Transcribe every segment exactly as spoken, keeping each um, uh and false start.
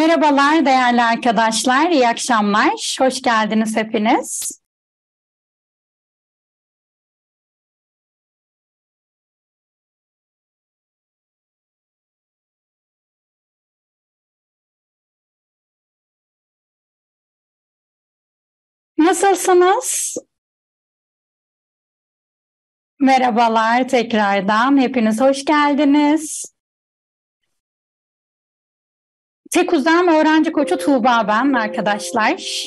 Merhabalar değerli arkadaşlar, iyi akşamlar. Hoş geldiniz hepiniz. Nasılsınız? Merhabalar tekrardan, hepiniz hoş geldiniz. Tekuzem öğrenci koçu Tuğba ben arkadaşlar.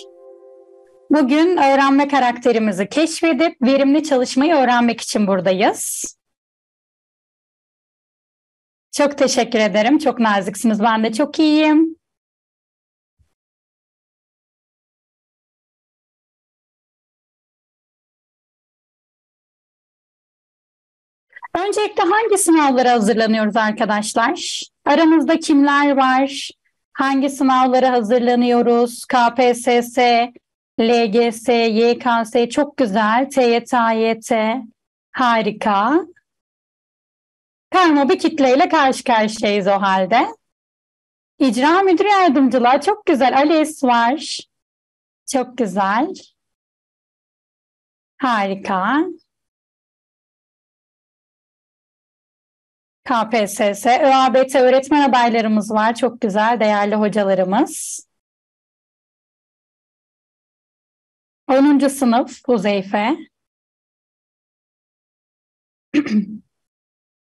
Bugün öğrenme karakterimizi keşfedip verimli çalışmayı öğrenmek için buradayız. Çok teşekkür ederim. Çok naziksiniz. Ben de çok iyiyim. Öncelikle hangi sınavlara hazırlanıyoruz arkadaşlar? Aramızda kimler var? Hangi sınavlara hazırlanıyoruz? K P S S, L G S, Y K S çok güzel. T Y T, A Y T harika. Karma bir kitleyle karşı karşıyayız o halde. İcra müdür yardımcılar çok güzel. ALES var. Çok güzel. Harika. K P S S, ÖABT öğretmen adaylarımız var. Çok güzel, değerli hocalarımız. onuncu sınıf Huzeyfe.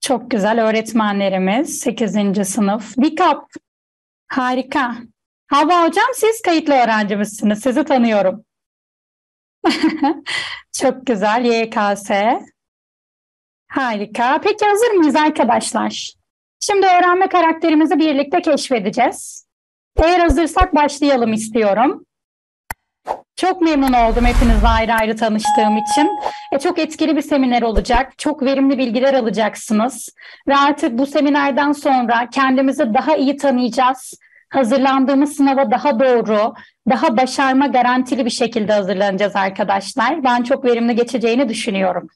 Çok güzel öğretmenlerimiz. sekizinci sınıf BİKAP. Harika. Hava hocam siz kayıtlı öğrencimizsiniz. Sizi tanıyorum. Çok güzel. Y K S. Harika. Peki hazır mıyız arkadaşlar? Şimdi öğrenme karakterimizi birlikte keşfedeceğiz. Eğer hazırsak başlayalım istiyorum. Çok memnun oldum hepinizle ayrı ayrı tanıştığım için. E, çok etkili bir seminer olacak. Çok verimli bilgiler alacaksınız. Ve artık bu seminerden sonra kendimizi daha iyi tanıyacağız. Hazırlandığımız sınava daha doğru, daha başarma garantili bir şekilde hazırlanacağız arkadaşlar. Ben çok verimli geçeceğini düşünüyorum.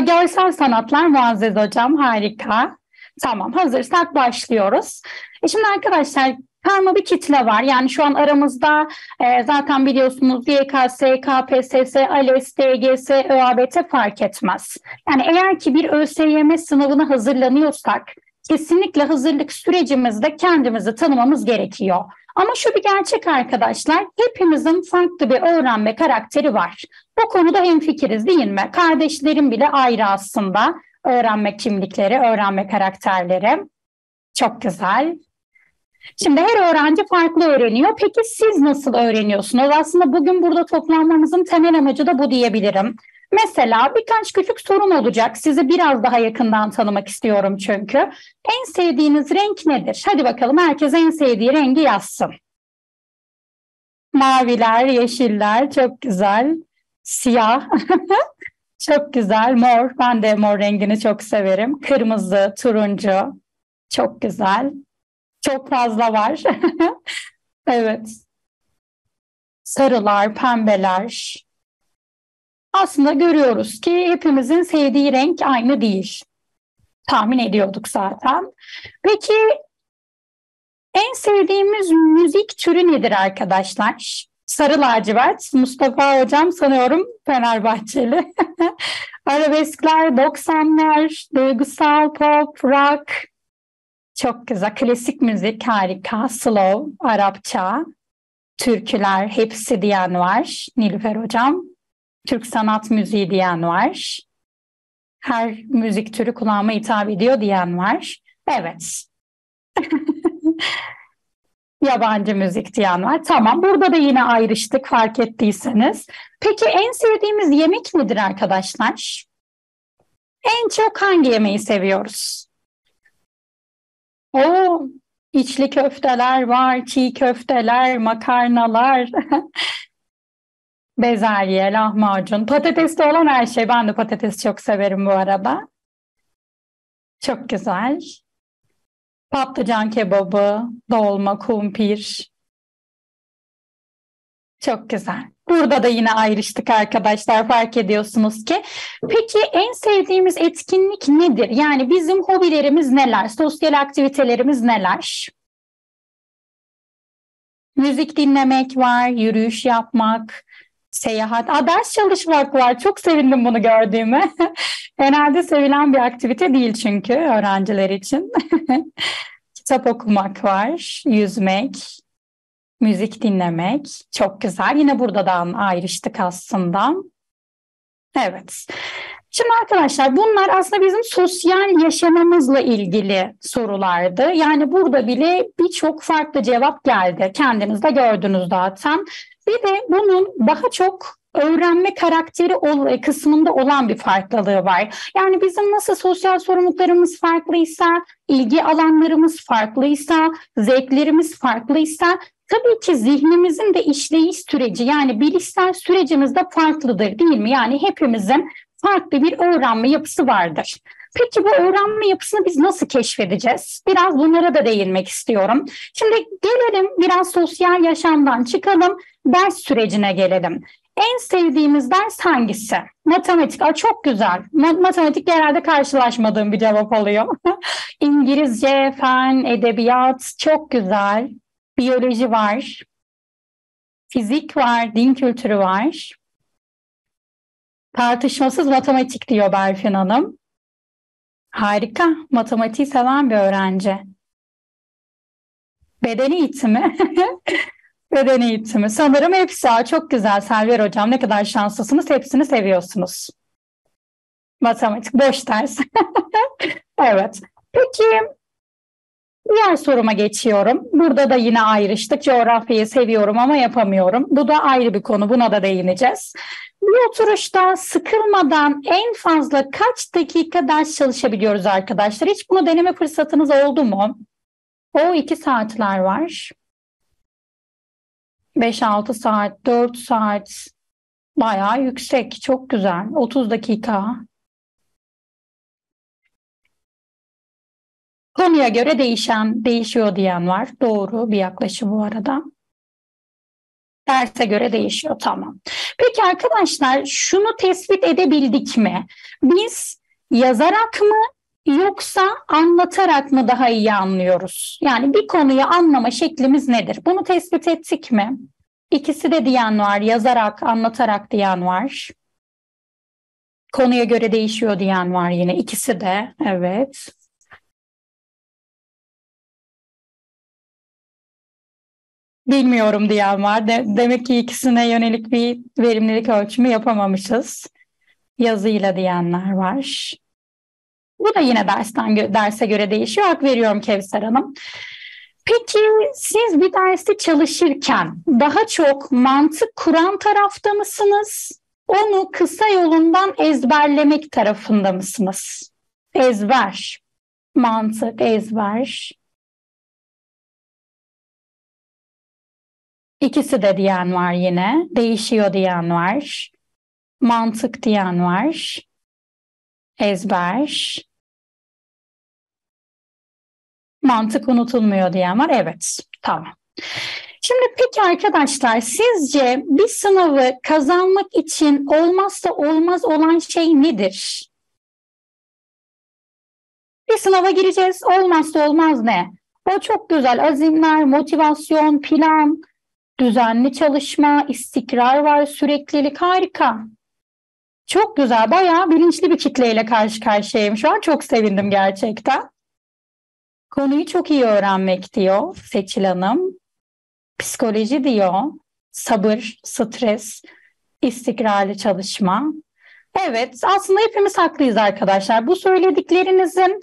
Görsel sanatlar Muazzez hocam harika. Tamam hazırsak başlıyoruz. E şimdi arkadaşlar karma bir kitle var. Yani şu an aramızda e, zaten biliyorsunuz Y K S, K P S S, ALES, D G S, ÖABT fark etmez. Yani eğer ki bir ÖSYM sınavına hazırlanıyorsak kesinlikle hazırlık sürecimizde kendimizi tanımamız gerekiyor. Ama şu bir gerçek arkadaşlar, hepimizin farklı bir öğrenme karakteri var. Bu konuda hemfikiriz değil mi? Kardeşlerim bile ayrı aslında. Öğrenme kimlikleri, öğrenme karakterleri. Çok güzel. Şimdi her öğrenci farklı öğreniyor. Peki siz nasıl öğreniyorsunuz? Aslında bugün burada toplanmamızın temel amacı da bu diyebilirim. Mesela birkaç küçük sorun olacak. Sizi biraz daha yakından tanımak istiyorum çünkü. En sevdiğiniz renk nedir? Hadi bakalım herkes en sevdiği rengi yazsın. Maviler, yeşiller çok güzel. Siyah çok güzel. Mor, ben de mor rengini çok severim. Kırmızı, turuncu çok güzel. Çok fazla var. Evet. Sarılar, pembeler. Aslında görüyoruz ki hepimizin sevdiği renk aynı değil. Tahmin ediyorduk zaten. Peki en sevdiğimiz müzik türü nedir arkadaşlar? Sarı lacivert. Mustafa hocam sanıyorum Fenerbahçeli. Arabeskler, doksanlar, duygusal, pop, rock. Çok güzel. Klasik müzik harika. Slow, Arapça, türküler hepsi diyen var. Nilüfer hocam. Türk sanat müziği diyen var. Her müzik türü kulağıma hitap ediyor diyen var. Evet. Yabancı müzik diyen var. Tamam. Burada da yine ayrıştık fark ettiyseniz. Peki en sevdiğimiz yemek nedir arkadaşlar? En çok hangi yemeği seviyoruz? Oo, içli köfteler var, çiğ köfteler, makarnalar. Bezelye, lahmacun, patatesli olan her şey. Ben de patates çok severim bu arada. Çok güzel. Patlıcan kebabı, dolma, kumpir. Çok güzel. Burada da yine ayrıştık arkadaşlar. Fark ediyorsunuz ki. Peki en sevdiğimiz etkinlik nedir? Yani bizim hobilerimiz neler? Sosyal aktivitelerimiz neler? müzik dinlemek var, yürüyüş yapmak, seyahat. Aa, ders çalışmak var. Çok sevindim bunu gördüğüme. Herhalde sevilen bir aktivite değil çünkü öğrenciler için. Kitap okumak var, yüzmek, müzik dinlemek. Çok güzel. Yine buradan ayrıştık aslında. Evet. Şimdi arkadaşlar bunlar aslında bizim sosyal yaşamımızla ilgili sorulardı. Yani burada bile birçok farklı cevap geldi. Kendiniz de gördünüz zaten. Bir de bunun daha çok öğrenme karakteri kısmında olan bir farklılığı var. Yani bizim nasıl sosyal sorumluluklarımız farklıysa, ilgi alanlarımız farklıysa, zevklerimiz farklıysa tabii ki zihnimizin de işleyiş süreci yani bilişsel sürecimiz de farklıdır değil mi? Yani hepimizin farklı bir öğrenme yapısı vardır. Peki bu öğrenme yapısını biz nasıl keşfedeceğiz? Biraz bunlara da değinmek istiyorum. Şimdi gelelim biraz sosyal yaşamdan çıkalım, ders sürecine gelelim. En sevdiğimiz ders hangisi? Matematik. Aa, çok güzel. Matematik genelde karşılaşmadığım bir cevap oluyor. İngilizce, fen, edebiyat çok güzel. Biyoloji var. Fizik var, din kültürü var. Tartışmasız matematik diyor Berfin Hanım. Harika. Matematiği seven bir öğrenci. Beden eğitimi. Beden eğitimi. Sanırım hepsi. Çok güzel Selver Hocam. Ne kadar şanslısınız. Hepsini seviyorsunuz. Matematik. Boş ders. Evet. Peki diğer soruma geçiyorum. Burada da yine ayrıştık. Coğrafyayı seviyorum ama yapamıyorum. Bu da ayrı bir konu. Buna da değineceğiz. Bir oturuşta sıkılmadan en fazla kaç dakika ders çalışabiliyoruz arkadaşlar? Hiç bunu deneme fırsatınız oldu mu? O iki saatler var. beş altı saat, dört saat. Bayağı yüksek. Çok güzel. otuz dakika. Konuya göre değişen, değişiyor diyen var. Doğru bir yaklaşım bu arada. Derse göre değişiyor. Tamam. Peki arkadaşlar şunu tespit edebildik mi? Biz yazarak mı yoksa anlatarak mı daha iyi anlıyoruz? Yani bir konuyu anlama şeklimiz nedir? Bunu tespit ettik mi? İkisi de diyen var. Yazarak, anlatarak diyen var. Konuya göre değişiyor diyen var yine. İkisi de. Evet. Bilmiyorum diyen var. De demek ki ikisine yönelik bir verimlilik ölçümü yapamamışız. Yazıyla diyenler var. Bu da yine dersten gö derse göre değişiyor. Hak veriyorum Kevser Hanım. Peki siz bir dersi çalışırken daha çok mantık kuran tarafta mısınız? Onu kısa yolundan ezberlemek tarafında mısınız? Ezber, mantık, ezber. İkisi de diyen var yine. Değişiyor diyen var. Mantık diyen var. Ezber. Mantık unutulmuyor diyen var. Evet. Tamam. Şimdi peki arkadaşlar sizce bir sınavı kazanmak için olmazsa olmaz olan şey nedir? Bir sınava gireceğiz. Olmazsa olmaz ne? O çok güzel azimler, motivasyon, plan. Düzenli çalışma, istikrar var, süreklilik harika. Çok güzel, bayağı bilinçli bir kitleyle karşı karşıyayım şu an. Çok sevindim gerçekten. Konuyu çok iyi öğrenmek diyor Seçil Hanım. Psikoloji diyor, sabır, stres, istikrarlı çalışma. Evet, aslında hepimiz haklıyız arkadaşlar. Bu söylediklerinizin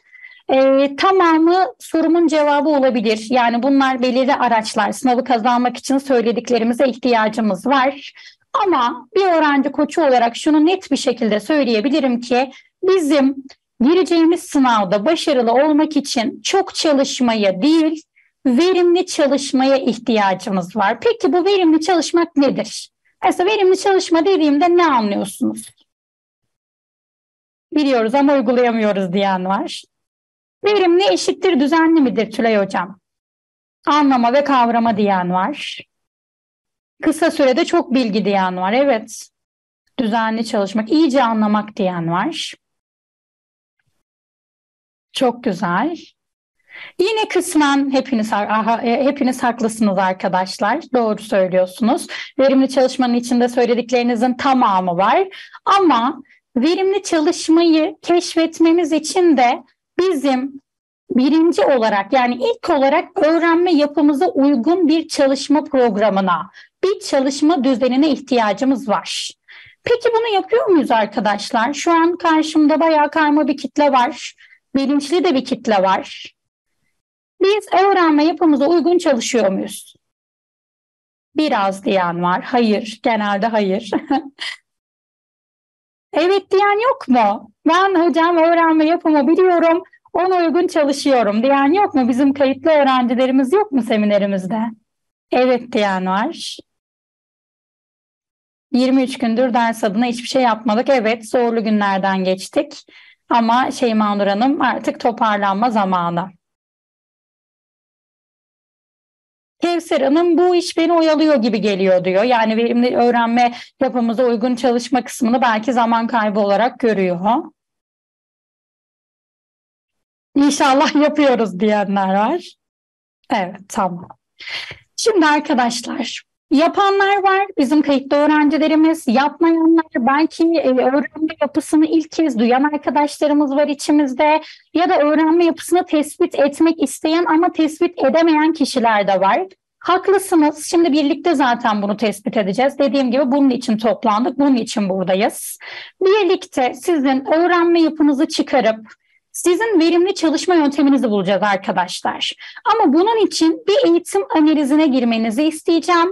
Ee, tamamı sorumun cevabı olabilir. Yani bunlar belirli araçlar. Sınavı kazanmak için söylediklerimize ihtiyacımız var. Ama bir öğrenci koçu olarak şunu net bir şekilde söyleyebilirim ki bizim gireceğimiz sınavda başarılı olmak için çok çalışmaya değil, verimli çalışmaya ihtiyacımız var. Peki bu verimli çalışmak nedir? Mesela verimli çalışma dediğimde ne anlıyorsunuz? Biliyoruz ama uygulayamıyoruz diyen var. Verimli eşittir düzenli midir Tülay Hocam? Anlama ve kavrama diyen var. Kısa sürede çok bilgi diyen var. Evet. Düzenli çalışmak, iyice anlamak diyen var. Çok güzel. Yine kısmen hepiniz, aha, hepiniz haklısınız arkadaşlar. Doğru söylüyorsunuz. Verimli çalışmanın içinde söylediklerinizin tamamı var. Ama verimli çalışmayı keşfetmemiz için de bizim birinci olarak, yani ilk olarak öğrenme yapımıza uygun bir çalışma programına, bir çalışma düzenine ihtiyacımız var. Peki bunu yapıyor muyuz arkadaşlar? Şu an karşımda bayağı karma bir kitle var. Bilinçli de bir kitle var. Biz öğrenme yapımıza uygun çalışıyor muyuz? Biraz diyen var. Hayır. Genelde hayır. Evet diyen yok mu? Ben hocam öğrenme yapımı biliyorum. Ona uygun çalışıyorum diyen yok mu? Bizim kayıtlı öğrencilerimiz yok mu seminerimizde? Evet diyen var. yirmi üç gündür ders adına hiçbir şey yapmadık. Evet, zorlu günlerden geçtik. Ama Şeymanur Hanım, artık toparlanma zamanı. Kevser Hanım, bu iş beni oyalıyor gibi geliyor diyor. Yani verimli öğrenme yapımıza uygun çalışma kısmını belki zaman kaybı olarak görüyor. İnşallah yapıyoruz diyenler var. Evet, tamam. Şimdi arkadaşlar, yapanlar var, bizim kayıtlı öğrencilerimiz, yapmayanlar, belki öğrenme yapısını ilk kez duyan arkadaşlarımız var içimizde ya da öğrenme yapısını tespit etmek isteyen ama tespit edemeyen kişiler de var. Haklısınız, şimdi birlikte zaten bunu tespit edeceğiz. Dediğim gibi bunun için toplandık, bunun için buradayız. Birlikte sizin öğrenme yapınızı çıkarıp sizin verimli çalışma yönteminizi bulacağız arkadaşlar. Ama bunun için bir eğitim analizine girmenizi isteyeceğim.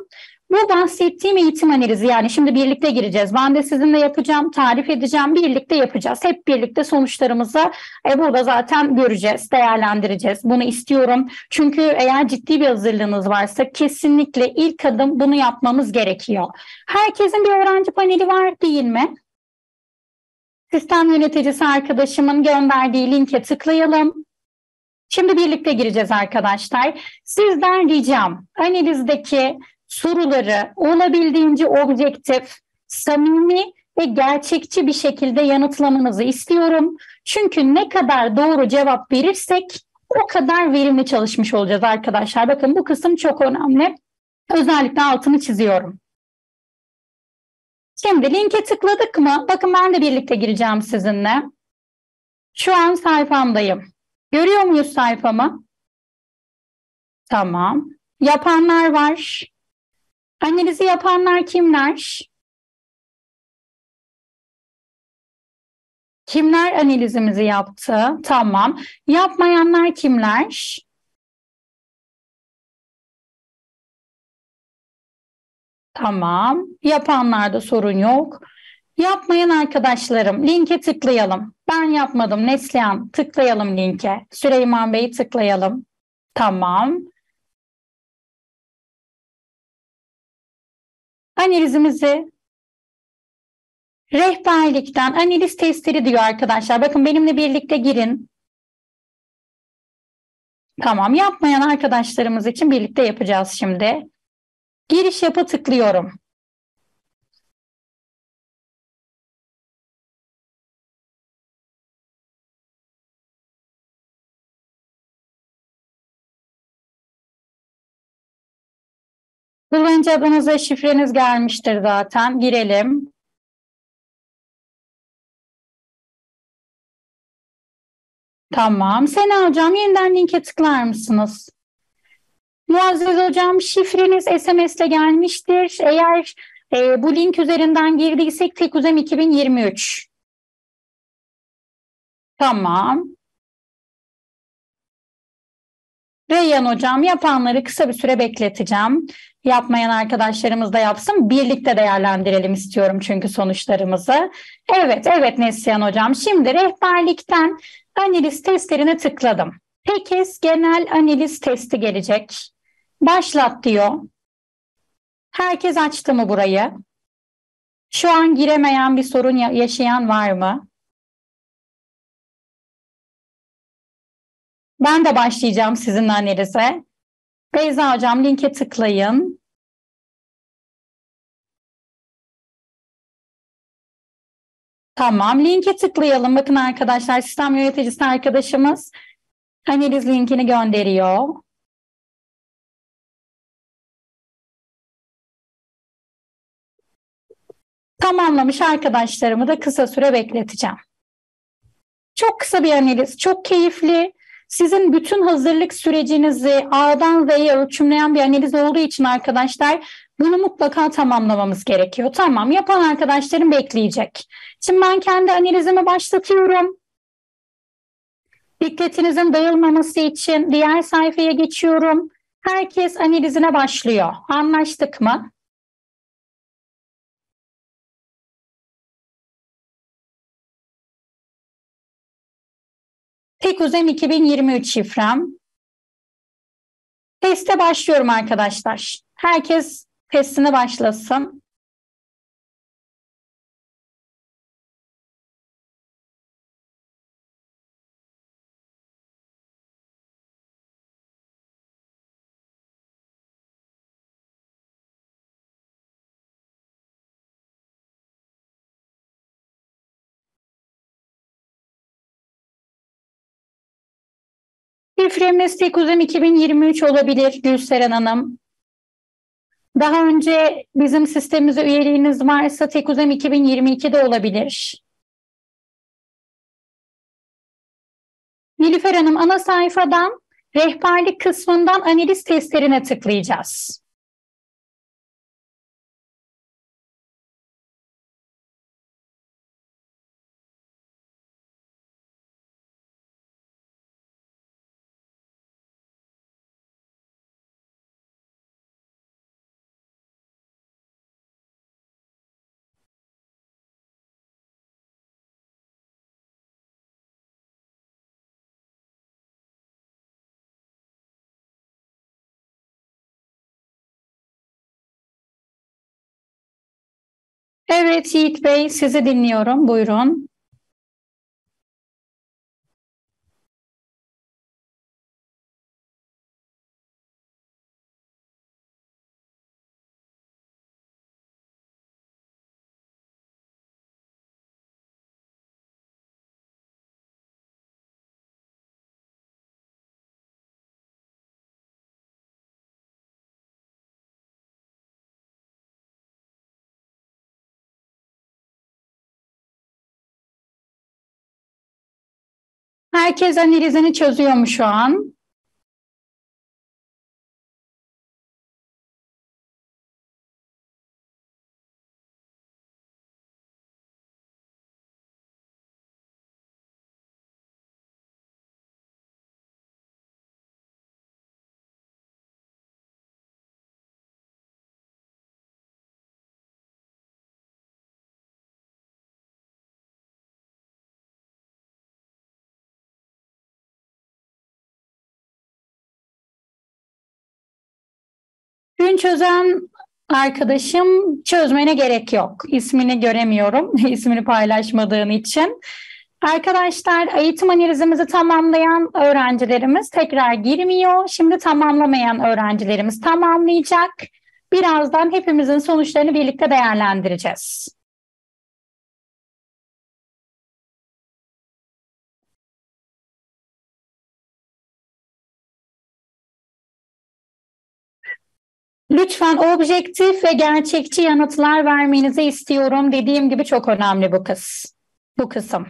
Bu bahsettiğim eğitim analizi, yani şimdi birlikte gireceğiz. Ben de sizinle yapacağım, tarif edeceğim, birlikte yapacağız. Hep birlikte sonuçlarımızı e, burada zaten göreceğiz, değerlendireceğiz. Bunu istiyorum. Çünkü eğer ciddi bir hazırlığınız varsa kesinlikle ilk adım bunu yapmamız gerekiyor. Herkesin bir öğrenci paneli var değil mi? Sistem yöneticisi arkadaşımın gönderdiği linke tıklayalım. Şimdi birlikte gireceğiz arkadaşlar. Sizden ricam, analizdeki soruları olabildiğince objektif, samimi ve gerçekçi bir şekilde yanıtlamanızı istiyorum. Çünkü ne kadar doğru cevap verirsek o kadar verimli çalışmış olacağız arkadaşlar. Bakın bu kısım çok önemli. Özellikle altını çiziyorum. Şimdi linke tıkladık mı? Bakın ben de birlikte gireceğim sizinle. Şu an sayfamdayım. Görüyor muyuz sayfamı? Tamam. Yapanlar var. Analizi yapanlar kimler? Kimler analizimizi yaptı? Tamam. Yapmayanlar kimler? Tamam. Yapanlarda sorun yok. Yapmayan arkadaşlarım, linke tıklayalım. Ben yapmadım. Neslihan, tıklayalım linke. Süleyman Bey'i tıklayalım. Tamam. Analizimizi rehberlikten analiz testleri diyor arkadaşlar. Bakın benimle birlikte girin. Tamam. Yapmayan arkadaşlarımız için birlikte yapacağız şimdi. Giriş yapa tıklıyorum. Kullanıcı adınız ve şifreniz gelmiştir zaten. Girelim. Tamam. Sena hocam, yeniden linke tıklar mısınız? Muazzez hocam, şifreniz S M S ile gelmiştir. Eğer e, bu link üzerinden girdiysek Tekuzem iki bin yirmi üç. Tamam. Reyhan hocam, yapanları kısa bir süre bekleteceğim. Yapmayan arkadaşlarımız da yapsın. Birlikte değerlendirelim istiyorum çünkü sonuçlarımızı. Evet, evet Neslihan hocam. Şimdi rehberlikten analiz testlerine tıkladım. Tekes genel analiz testi gelecek. Başlat diyor. Herkes açtı mı burayı? Şu an giremeyen, bir sorun yaşayan var mı? Ben de başlayacağım sizinle analize. Beyza hocam, linke tıklayın. Tamam, linke tıklayalım. Bakın arkadaşlar, sistem yöneticisi arkadaşımız Analiz linkini gönderiyor. Tamamlamış arkadaşlarımı da kısa süre bekleteceğim. Çok kısa bir analiz, çok keyifli. Sizin bütün hazırlık sürecinizi A'dan Z'ye ölçümleyen bir analiz olduğu için arkadaşlar bunu mutlaka tamamlamamız gerekiyor. Tamam, yapan arkadaşlarım bekleyecek. Şimdi ben kendi analizimi başlatıyorum. Dikkatinizin dağılmaması için diğer sayfaya geçiyorum. Herkes analizine başlıyor. Anlaştık mı? Tekuzem iki bin yirmi üç şifrem. Teste başlıyorum arkadaşlar. Herkes testine başlasın. Şifremiz Tekuzem iki bin yirmi üç olabilir Gülseren Hanım. Daha önce bizim sistemimize üyeliğiniz varsa Tekuzem iki bin yirmi iki de olabilir. Nilüfer Hanım, ana sayfadan rehberlik kısmından analiz testlerine tıklayacağız. Evet Yiğit Bey, sizi dinliyorum. Buyurun. Herkes analizini çözüyor mu şu an? Dün çözen arkadaşım, çözmene gerek yok. İsmini göremiyorum. İsmini paylaşmadığın için. Arkadaşlar, eğitim analizimizi tamamlayan öğrencilerimiz tekrar girmiyor. Şimdi tamamlamayan öğrencilerimiz tamamlayacak. Birazdan hepimizin sonuçlarını birlikte değerlendireceğiz. Lütfen objektif ve gerçekçi yanıtlar vermenizi istiyorum. Dediğim gibi çok önemli bu kısım. Bu kısım.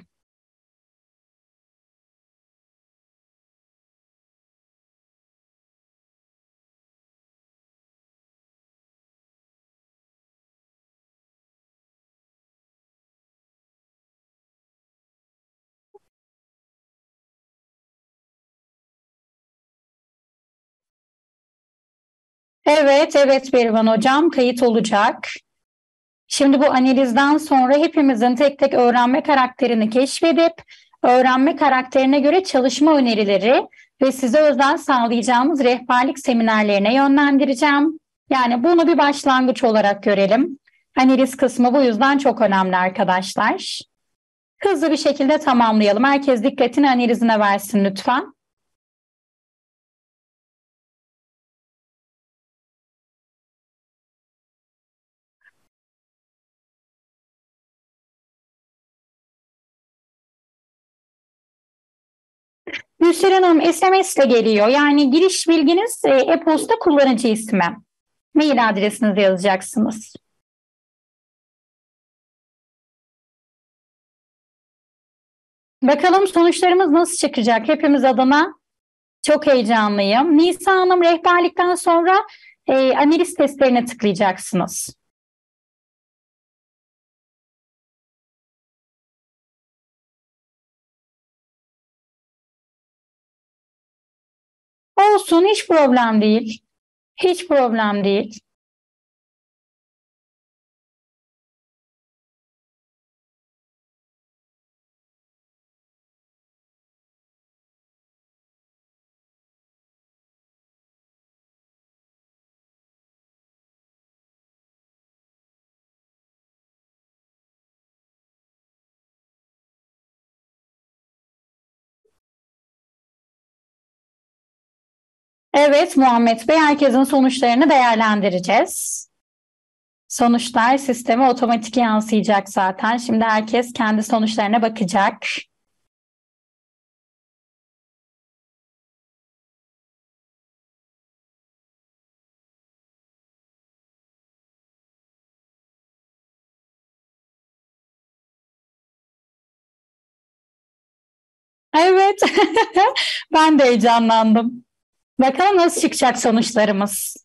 Evet, evet Berivan Hocam, kayıt olacak. Şimdi bu analizden sonra hepimizin tek tek öğrenme karakterini keşfedip, öğrenme karakterine göre çalışma önerileri ve size özel sağlayacağımız rehberlik seminerlerine yönlendireceğim. Yani bunu bir başlangıç olarak görelim. Analiz kısmı bu yüzden çok önemli arkadaşlar. Hızlı bir şekilde tamamlayalım. Herkes dikkatini analizine versin lütfen. Gülser Hanım S M S ile geliyor. Yani giriş bilginiz e-posta kullanıcı ismi. Mail adresinizi yazacaksınız. Bakalım sonuçlarımız nasıl çıkacak? Hepimiz adına çok heyecanlıyım. Nisa Hanım, rehberlikten sonra e, analiz testlerine tıklayacaksınız. Olsun, hiç problem değil. Hiç problem değil. Evet Muhammed Bey, herkesin sonuçlarını değerlendireceğiz. Sonuçlar sisteme otomatik yansıyacak zaten. Şimdi herkes kendi sonuçlarına bakacak. Evet, ben de heyecanlandım. Bakalım nasıl çıkacak sonuçlarımız.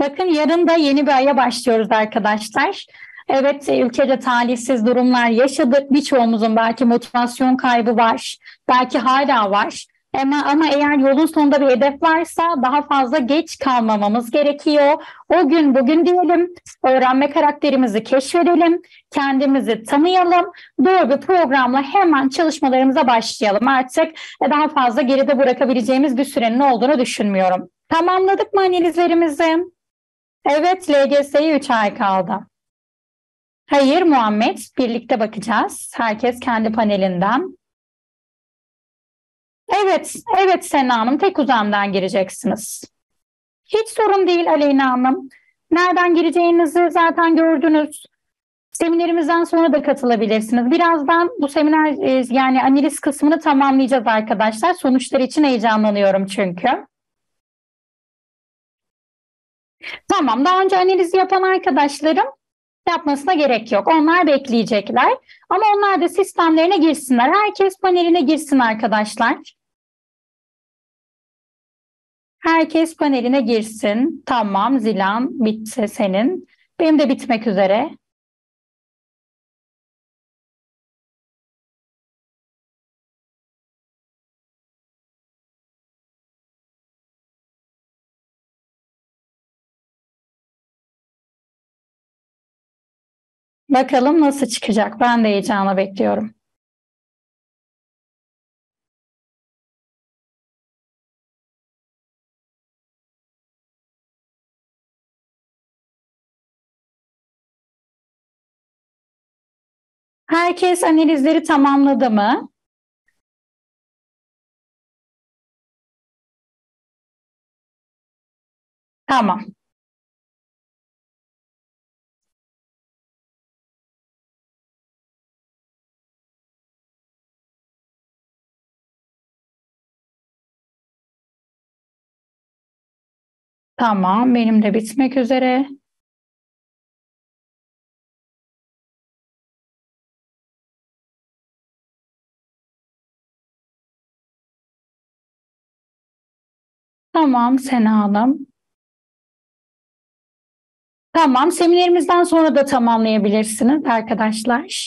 Bakın yarın da yeni bir aya başlıyoruz arkadaşlar. Evet, ülkede talihsiz durumlar yaşadık. Birçoğumuzun belki motivasyon kaybı var. Belki hala var. Ama, ama eğer yolun sonunda bir hedef varsa daha fazla geç kalmamamız gerekiyor. O gün bugün diyelim, öğrenme karakterimizi keşfedelim, kendimizi tanıyalım, doğru bir programla hemen çalışmalarımıza başlayalım. Artık daha fazla geride bırakabileceğimiz bir sürenin olduğunu düşünmüyorum. Tamamladık mı analizlerimizi? Evet, L G S'ye üç ay kaldı. Hayır Muhammed, birlikte bakacağız. Herkes kendi panelinden. Evet, evet Sena Hanım, Tekuzem'den gireceksiniz. Hiç sorun değil Aleyna Hanım. Nereden gireceğinizi zaten gördünüz. Seminerimizden sonra da katılabilirsiniz. Birazdan bu seminer, yani analiz kısmını tamamlayacağız arkadaşlar. Sonuçlar için heyecanlanıyorum çünkü. Tamam, daha önce analizi yapan arkadaşlarım yapmasına gerek yok. Onlar bekleyecekler. Ama onlar da sistemlerine girsinler. Herkes paneline girsin arkadaşlar. Herkes paneline girsin. Tamam Zilan, bitse senin. Benim de bitmek üzere. Bakalım nasıl çıkacak? Ben de heyecanla bekliyorum. Herkes analizleri tamamladı mı? Tamam. Tamam, benim de bitmek üzere. Tamam Sena Hanım. Tamam, seminerimizden sonra da tamamlayabilirsiniz arkadaşlar.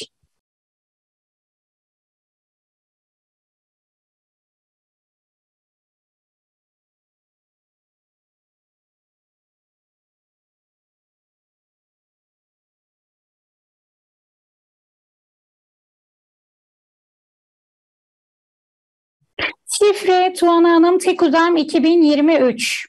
Şifre Tuğan Hanım, Tekuzem iki bin yirmi üç.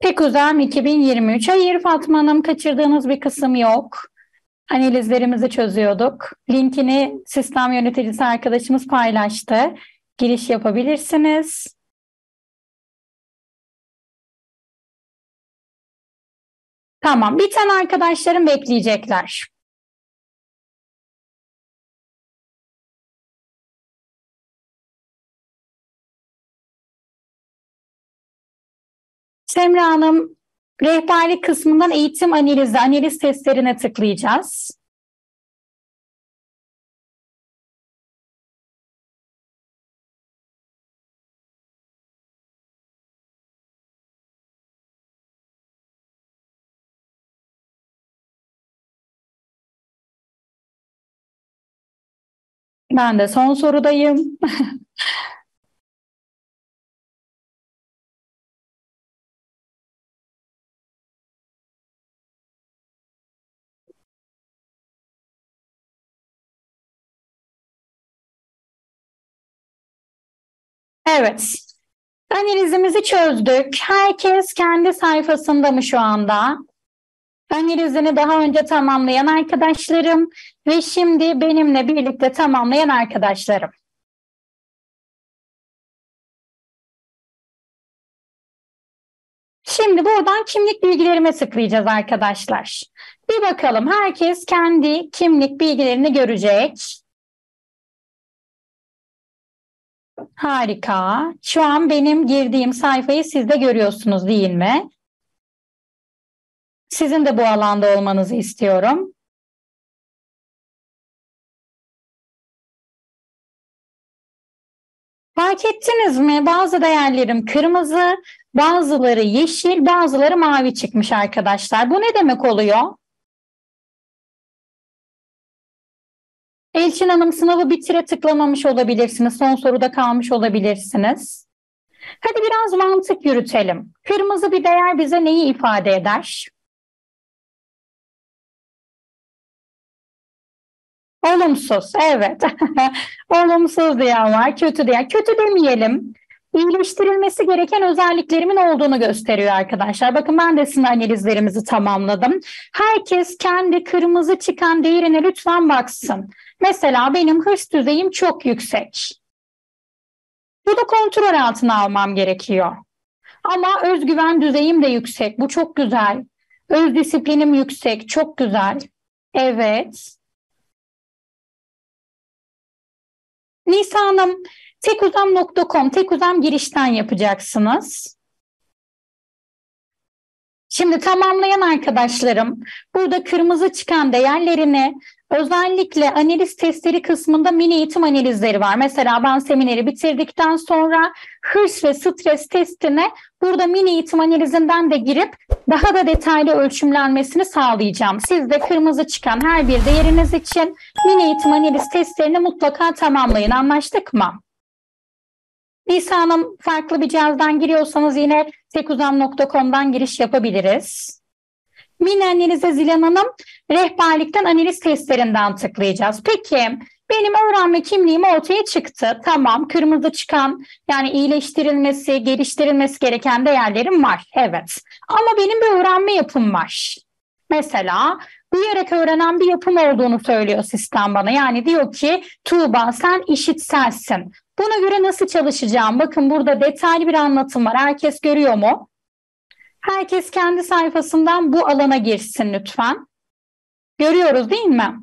Tekuzem iki bin yirmi üç. Hayır Fatma Hanım, kaçırdığınız bir kısım yok. Analizlerimizi çözüyorduk. Linkini sistem yöneticisi arkadaşımız paylaştı. Giriş yapabilirsiniz. Tamam, biten arkadaşlarım bekleyecekler. Semra Hanım, rehberlik kısmından eğitim analizi, analiz testlerine tıklayacağız. Ben de son sorudayım. Evet. Analizimizi çözdük. Herkes kendi sayfasında mı şu anda? Analizini daha önce tamamlayan arkadaşlarım ve şimdi benimle birlikte tamamlayan arkadaşlarım. Şimdi buradan kimlik bilgilerime tıklayacağız arkadaşlar. Bir bakalım, herkes kendi kimlik bilgilerini görecek. Harika. Şu an benim girdiğim sayfayı siz de görüyorsunuz değil mi? Sizin de bu alanda olmanızı istiyorum. Fark ettiniz mi? Bazı değerlerim kırmızı, bazıları yeşil, bazıları mavi çıkmış arkadaşlar. Bu ne demek oluyor? Elçin Hanım, sınavı bitire tıklamamış olabilirsiniz. Son soruda kalmış olabilirsiniz. Hadi biraz mantık yürütelim. Kırmızı bir değer bize neyi ifade eder? Olumsuz, evet. Olumsuz diyen var, kötü diyen. Kötü demeyelim. İyileştirilmesi gereken özelliklerimin olduğunu gösteriyor arkadaşlar. Bakın ben de sizin analizlerimizi tamamladım. Herkes kendi kırmızı çıkan değerine lütfen baksın. Mesela benim hırs düzeyim çok yüksek. Bu da kontrol altına almam gerekiyor. Ama özgüven düzeyim de yüksek. Bu çok güzel. Öz disiplinim yüksek. Çok güzel. Evet. Nisa Hanım, tekuzem nokta com, tekuzem girişten yapacaksınız. Şimdi tamamlayan arkadaşlarım, burada kırmızı çıkan değerlerini, özellikle analiz testleri kısmında mini eğitim analizleri var. Mesela ben semineri bitirdikten sonra hırs ve stres testine burada mini eğitim analizinden de girip daha da detaylı ölçümlenmesini sağlayacağım. Siz de kırmızı çıkan her bir değeriniz için mini eğitim analiz testlerini mutlaka tamamlayın. Anlaştık mı? Nisa Hanım, farklı bir cihazdan giriyorsanız yine tekuzem nokta com'dan giriş yapabiliriz. Mini analize Zilan Hanım, rehberlikten analiz testlerinden tıklayacağız. Peki benim öğrenme kimliğim ortaya çıktı. Tamam, kırmızı çıkan, yani iyileştirilmesi, geliştirilmesi gereken değerlerim var. Evet, ama benim bir öğrenme yapım var. Mesela duyarak öğrenen bir yapım olduğunu söylüyor sistem bana. Yani diyor ki Tuğba, sen işitselsin. Buna göre nasıl çalışacağım? Bakın burada detaylı bir anlatım var. Herkes görüyor mu? Herkes kendi sayfasından bu alana girsin lütfen. Görüyoruz değil mi?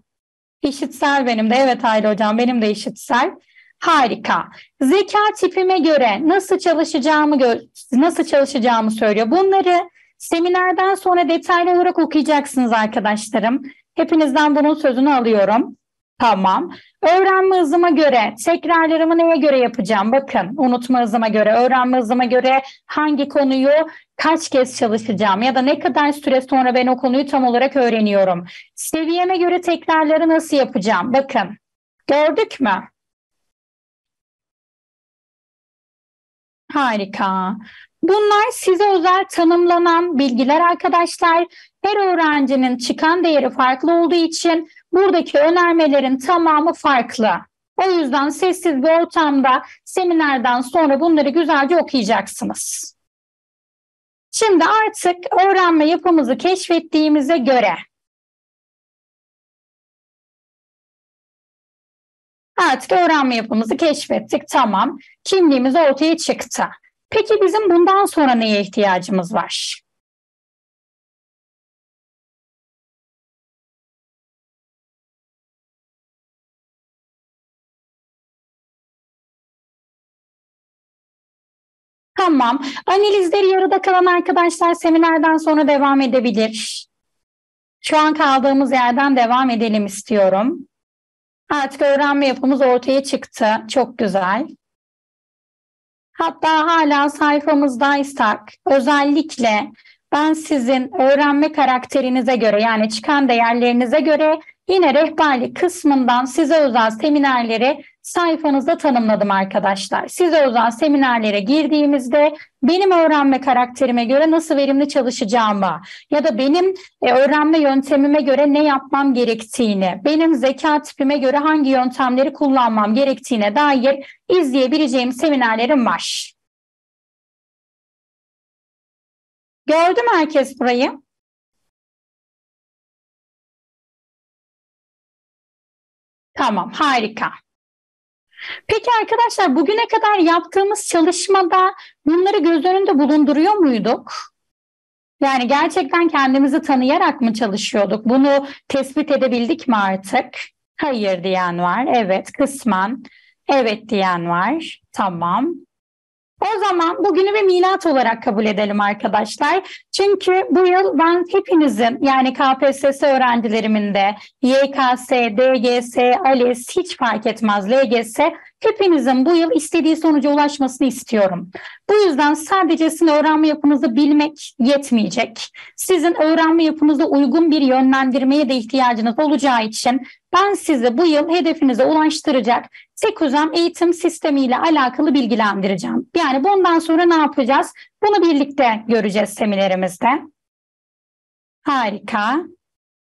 İşitsel benim de. Evet Ayla hocam, benim de işitsel. Harika. Zeka tipime göre nasıl çalışacağımı nasıl çalışacağımı söylüyor. Bunları seminerden sonra detaylı olarak okuyacaksınız arkadaşlarım. Hepinizden bunun sözünü alıyorum. Tamam. Öğrenme hızıma göre tekrarlarımı neye göre yapacağım? Bakın, unutma hızıma göre, öğrenme hızıma göre hangi konuyu kaç kez çalışacağım ya da ne kadar süre sonra ben o konuyu tam olarak öğreniyorum. Seviyeme göre tekrarları nasıl yapacağım? Bakın, gördük mü? Harika. Bunlar size özel tanımlanan bilgiler arkadaşlar. Her öğrencinin çıkan değeri farklı olduğu için buradaki önermelerin tamamı farklı. O yüzden sessiz bir ortamda seminerden sonra bunları güzelce okuyacaksınız. Şimdi artık öğrenme yapımızı keşfettiğimize göre artık öğrenme yapımızı keşfettik. Tamam. Kimliğimiz ortaya çıktı. Peki bizim bundan sonra neye ihtiyacımız var? Tamam. Analizleri yarıda kalan arkadaşlar seminerden sonra devam edebilir. Şu an kaldığımız yerden devam edelim istiyorum. Artık öğrenme yapımız ortaya çıktı. Çok güzel. Hatta hala sayfamızdaysak özellikle ben sizin öğrenme karakterinize göre, yani çıkan değerlerinize göre yine rehberlik kısmından size özel seminerleri sayfanızda tanımladım arkadaşlar. Size özel seminerlere girdiğimizde benim öğrenme karakterime göre nasıl verimli çalışacağımı ya da benim öğrenme yöntemime göre ne yapmam gerektiğini, benim zeka tipime göre hangi yöntemleri kullanmam gerektiğine dair izleyebileceğim seminerlerim var. Gördü mü herkes burayı? Tamam, harika. Peki arkadaşlar, bugüne kadar yaptığımız çalışmada bunları göz önünde bulunduruyor muyduk? Yani gerçekten kendimizi tanıyarak mı çalışıyorduk? Bunu tespit edebildik mi artık? Hayır diyen var. Evet, kısmen. Evet diyen var. Tamam. O zaman bugünü bir milat olarak kabul edelim arkadaşlar. Çünkü bu yıl ben hepinizin, yani K P S S öğrencilerimin de, Y K S, D G S, ALES hiç fark etmez, L G S, hepinizin bu yıl istediği sonuca ulaşmasını istiyorum. Bu yüzden sadece sizin öğrenme yapınızı bilmek yetmeyecek. Sizin öğrenme yapınıza uygun bir yönlendirmeye de ihtiyacınız olacağı için ben sizi bu yıl hedefinize ulaştıracak Tekuzem eğitim sistemiyle alakalı bilgilendireceğim. Yani bundan sonra ne yapacağız? Bunu birlikte göreceğiz seminerimizde. Harika.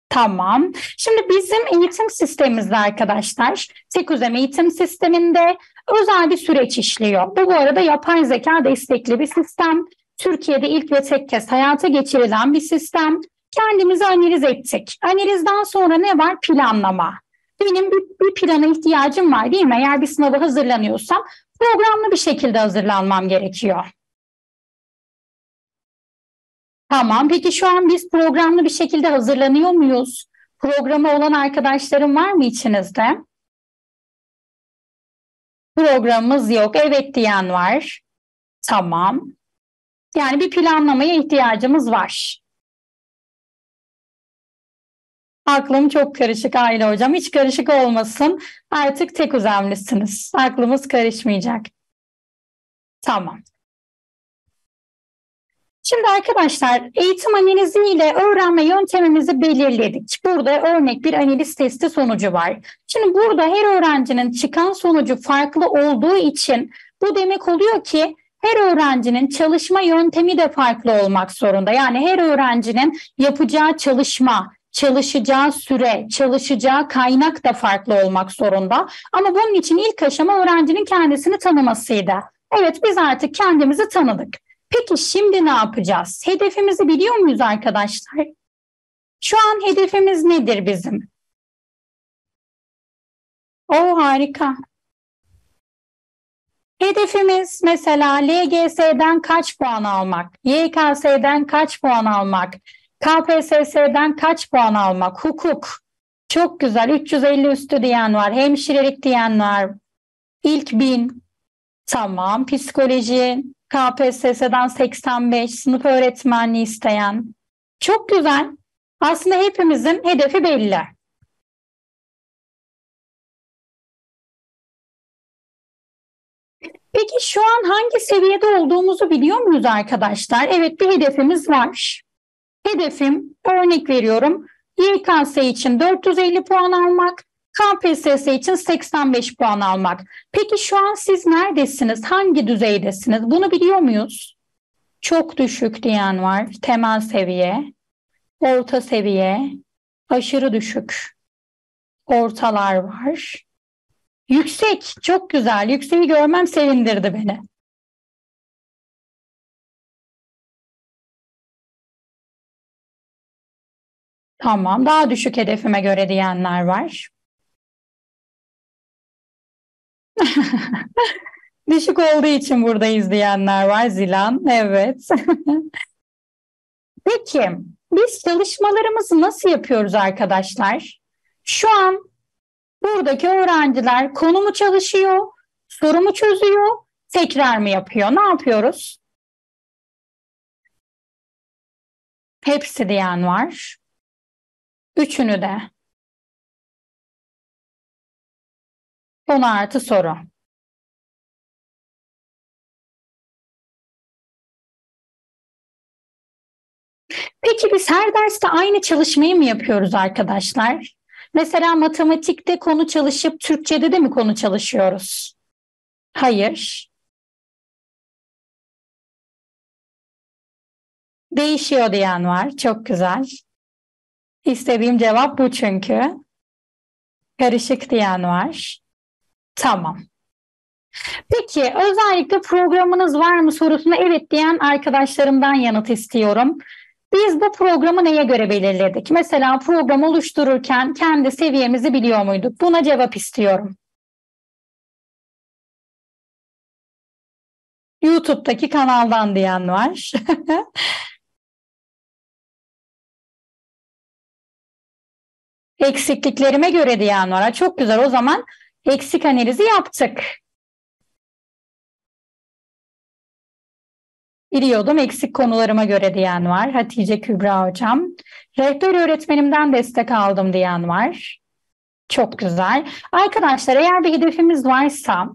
Tamam. Şimdi bizim eğitim sistemimizde arkadaşlar, Tekuzem eğitim sisteminde özel bir süreç işliyor. Bu, bu arada yapay zeka destekli bir sistem. Türkiye'de ilk ve tek kez hayata geçirilen bir sistem. Kendimizi analiz ettik. Analizden sonra ne var? Planlama. Benim bir plana ihtiyacım var değil mi? Eğer bir sınava hazırlanıyorsam programlı bir şekilde hazırlanmam gerekiyor. Tamam, peki şu an biz programlı bir şekilde hazırlanıyor muyuz? Programı olan arkadaşlarım var mı içinizde? Programımız yok. Evet diyen var. Tamam. Yani bir planlamaya ihtiyacımız var. Aklım çok karışık Ayla hocam. Hiç karışık olmasın. Artık Tekuzemlisiniz. Aklımız karışmayacak. Tamam. Şimdi arkadaşlar, eğitim analiziyle öğrenme yöntemimizi belirledik. Burada örnek bir analiz testi sonucu var. Şimdi burada her öğrencinin çıkan sonucu farklı olduğu için bu demek oluyor ki her öğrencinin çalışma yöntemi de farklı olmak zorunda. Yani her öğrencinin yapacağı çalışma, çalışacağı süre, çalışacağı kaynak da farklı olmak zorunda. Ama bunun için ilk aşama öğrencinin kendisini tanımasıydı. Evet, biz artık kendimizi tanıdık. Peki şimdi ne yapacağız? Hedefimizi biliyor muyuz arkadaşlar? Şu an hedefimiz nedir bizim? Oo, harika. Hedefimiz mesela L G S'den kaç puan almak, Y K S'den kaç puan almak, K P S S'den kaç puan almak, hukuk, çok güzel, üç yüz elli üstü diyen var, hemşirelik diyen var, ilk bin, tamam, psikoloji, K P S S'den seksen beş, sınıf öğretmenliği isteyen, çok güzel. Aslında hepimizin hedefi belli. Peki şu an hangi seviyede olduğumuzu biliyor muyuz arkadaşlar? Evet, bir hedefimiz var. Hedefim, örnek veriyorum, Y K S için dört yüz elli puan almak, K P S S için seksen beş puan almak. Peki şu an siz neredesiniz? Hangi düzeydesiniz? Bunu biliyor muyuz? Çok düşük diyen var. Temel seviye, orta seviye, aşırı düşük, ortalar var. Yüksek, çok güzel. Yükseği görmem sevindirdi beni. Tamam, daha düşük hedefime göre diyenler var. Düşük olduğu için buradayız diyenler var. Zilan, evet. Peki, biz çalışmalarımızı nasıl yapıyoruz arkadaşlar? Şu an buradaki öğrenciler konu mu çalışıyor, soru mu çözüyor tekrar mı yapıyor? Ne yapıyoruz? Hepsi diyen var. Üçünü de. Konu artı soru. Peki biz her derste aynı çalışmayı mı yapıyoruz arkadaşlar? Mesela matematikte konu çalışıp Türkçe'de de mi konu çalışıyoruz? Hayır. Değişiyor diyen var. Çok güzel. İstediğim cevap bu çünkü. Karışık diyen var. Tamam. Peki özellikle programınız var mı sorusuna evet diyen arkadaşlarımdan yanıt istiyorum. Biz bu programı neye göre belirledik? Mesela program oluştururken kendi seviyemizi biliyor muyduk? Buna cevap istiyorum. YouTube'daki kanaldan diyen var. Eksikliklerime göre diyen var. Çok güzel, o zaman eksik analizi yaptık. Biliyordum eksik konularıma göre diyen var. Hatice Kübra hocam. Rektör öğretmenimden destek aldım diyen var. Çok güzel. Arkadaşlar eğer bir hedefimiz varsa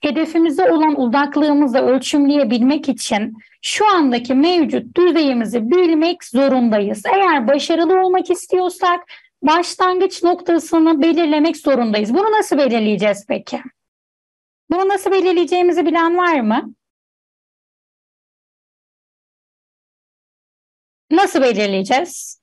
hedefimize olan uzaklığımızı ölçümleyebilmek için şu andaki mevcut düzeyimizi bilmek zorundayız. Eğer başarılı olmak istiyorsak başlangıç noktasını belirlemek zorundayız. Bunu nasıl belirleyeceğiz peki? Bunu nasıl belirleyeceğimizi bilen var mı? Nasıl belirleyeceğiz?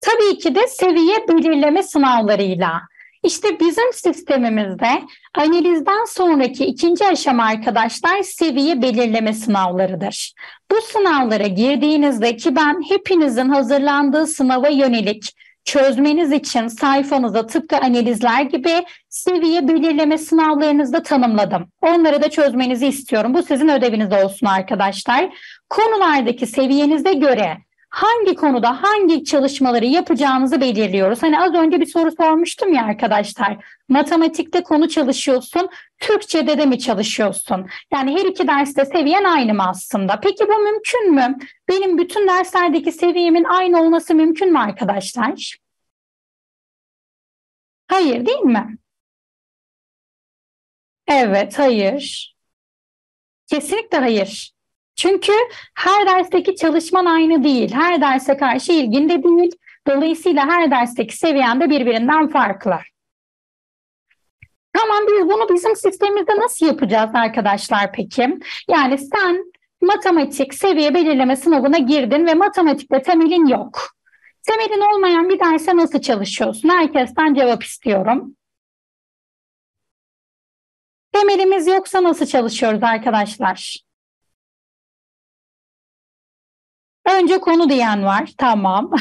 Tabii ki de seviye belirleme sınavlarıyla. İşte bizim sistemimizde analizden sonraki ikinci aşama arkadaşlar seviye belirleme sınavlarıdır. Bu sınavlara girdiğinizde ki ben hepinizin hazırlandığı sınava yönelik çözmeniz için sayfanıza tıpkı analizler gibi seviye belirleme sınavlarınızda tanımladım. Onları da çözmenizi istiyorum. Bu sizin ödeviniz olsun arkadaşlar. Konulardaki seviyenize göre hangi konuda hangi çalışmaları yapacağınızı belirliyoruz. Hani az önce bir soru sormuştum ya arkadaşlar. Matematikte konu çalışıyorsun, Türkçe'de de mi çalışıyorsun? Yani her iki derste seviyen aynı mı aslında? Peki bu mümkün mü? Benim bütün derslerdeki seviyemin aynı olması mümkün mü arkadaşlar? Hayır değil mi? Evet, hayır. Kesinlikle hayır. Çünkü her dersteki çalışman aynı değil. Her derse karşı ilgin de değil. Dolayısıyla her dersteki seviyen de birbirinden farklı. Tamam, biz bunu bizim sistemimizde nasıl yapacağız arkadaşlar peki? Yani sen matematik seviye belirleme sınavına girdin ve matematikte temelin yok. Temelin olmayan bir derse nasıl çalışıyorsun? Herkesten cevap istiyorum. Temelimiz yoksa nasıl çalışıyoruz arkadaşlar? Önce konu diyen var. Tamam.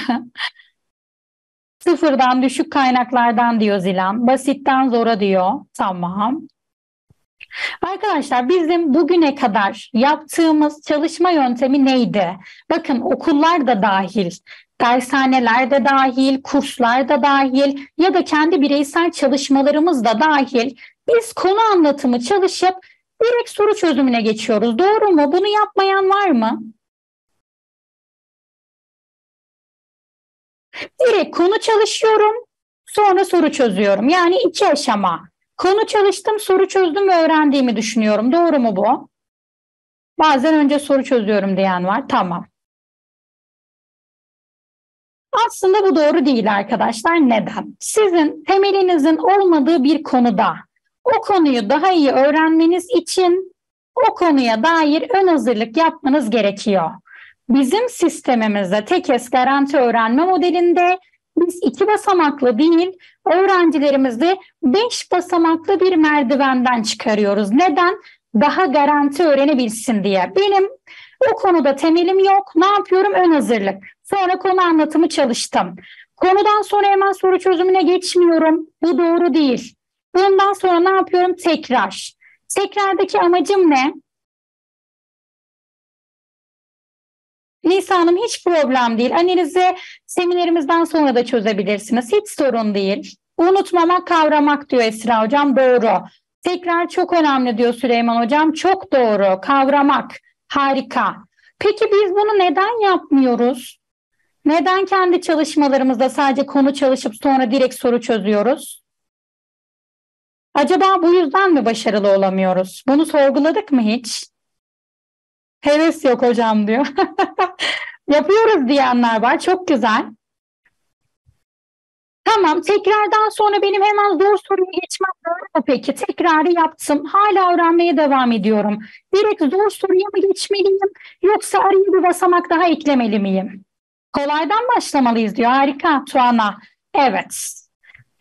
Sıfırdan düşük kaynaklardan diyor Zilan. Basitten zora diyor. Tamam. Arkadaşlar bizim bugüne kadar yaptığımız çalışma yöntemi neydi? Bakın okullar da dahil, dershaneler de dahil, kurslar da dahil ya da kendi bireysel çalışmalarımız da dahil. Biz konu anlatımı çalışıp direkt soru çözümüne geçiyoruz. Doğru mu? Bunu yapmayan var mı? Direkt konu çalışıyorum, sonra soru çözüyorum. Yani iki aşama. Konu çalıştım, soru çözdüm ve öğrendiğimi düşünüyorum. Doğru mu bu? Bazen önce soru çözüyorum diyen var. Tamam. Aslında bu doğru değil arkadaşlar. Neden? Sizin temelinizin olmadığı bir konuda o konuyu daha iyi öğrenmeniz için o konuya dair ön hazırlık yapmanız gerekiyor. Bizim sistemimizde tekes garanti öğrenme modelinde biz iki basamaklı değil, öğrencilerimizi beş basamaklı bir merdivenden çıkarıyoruz. Neden? Daha garanti öğrenebilsin diye. Benim o konuda temelim yok. Ne yapıyorum? Ön hazırlık. Sonra konu anlatımı çalıştım. Konudan sonra hemen soru çözümüne geçmiyorum. Bu doğru değil. Bundan sonra ne yapıyorum? Tekrar. Tekrardaki amacım ne? Nisa Hanım hiç problem değil. Analizi seminerimizden sonra da çözebilirsiniz. Hiç sorun değil. Unutmamak, kavramak diyor Esra Hocam. Doğru. Tekrar çok önemli diyor Süleyman Hocam. Çok doğru. Kavramak. Harika. Peki biz bunu neden yapmıyoruz? Neden kendi çalışmalarımızda sadece konu çalışıp sonra direkt soru çözüyoruz? Acaba bu yüzden mi başarılı olamıyoruz? Bunu sorguladık mı hiç? Heves yok hocam diyor. Yapıyoruz diyenler var. Çok güzel. Tamam, tekrardan sonra benim hemen zor soruya geçmem doğru mu peki? Tekrarı yaptım. Hala öğrenmeye devam ediyorum. Direkt zor soruya mı geçmeliyim? Yoksa araya bir basamak daha eklemeli miyim? Kolaydan başlamalıyız diyor. Harika Tuana. Evet.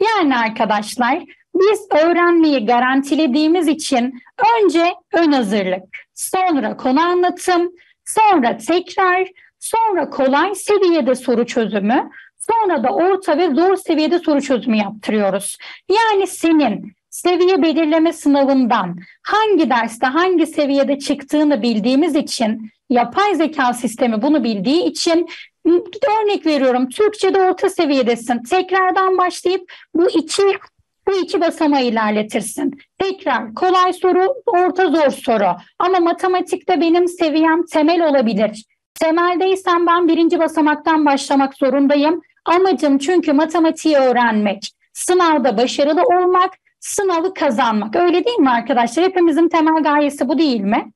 Yani arkadaşlar biz öğrenmeyi garantilediğimiz için önce ön hazırlık, sonra konu anlatım, sonra tekrar, sonra kolay seviyede soru çözümü, sonra da orta ve zor seviyede soru çözümü yaptırıyoruz. Yani senin seviye belirleme sınavından hangi derste hangi seviyede çıktığını bildiğimiz için, yapay zeka sistemi bunu bildiği için, örnek veriyorum, Türkçe'de orta seviyedesin. Tekrardan başlayıp bu iki bu iki basamağı ilerletirsin. Tekrar kolay soru, orta zor soru. Ama matematikte benim seviyem temel olabilir. Temeldeysem ben birinci basamaktan başlamak zorundayım. Amacım çünkü matematiği öğrenmek, sınavda başarılı olmak, sınavı kazanmak. Öyle değil mi arkadaşlar? Hepimizin temel gayesi bu değil mi?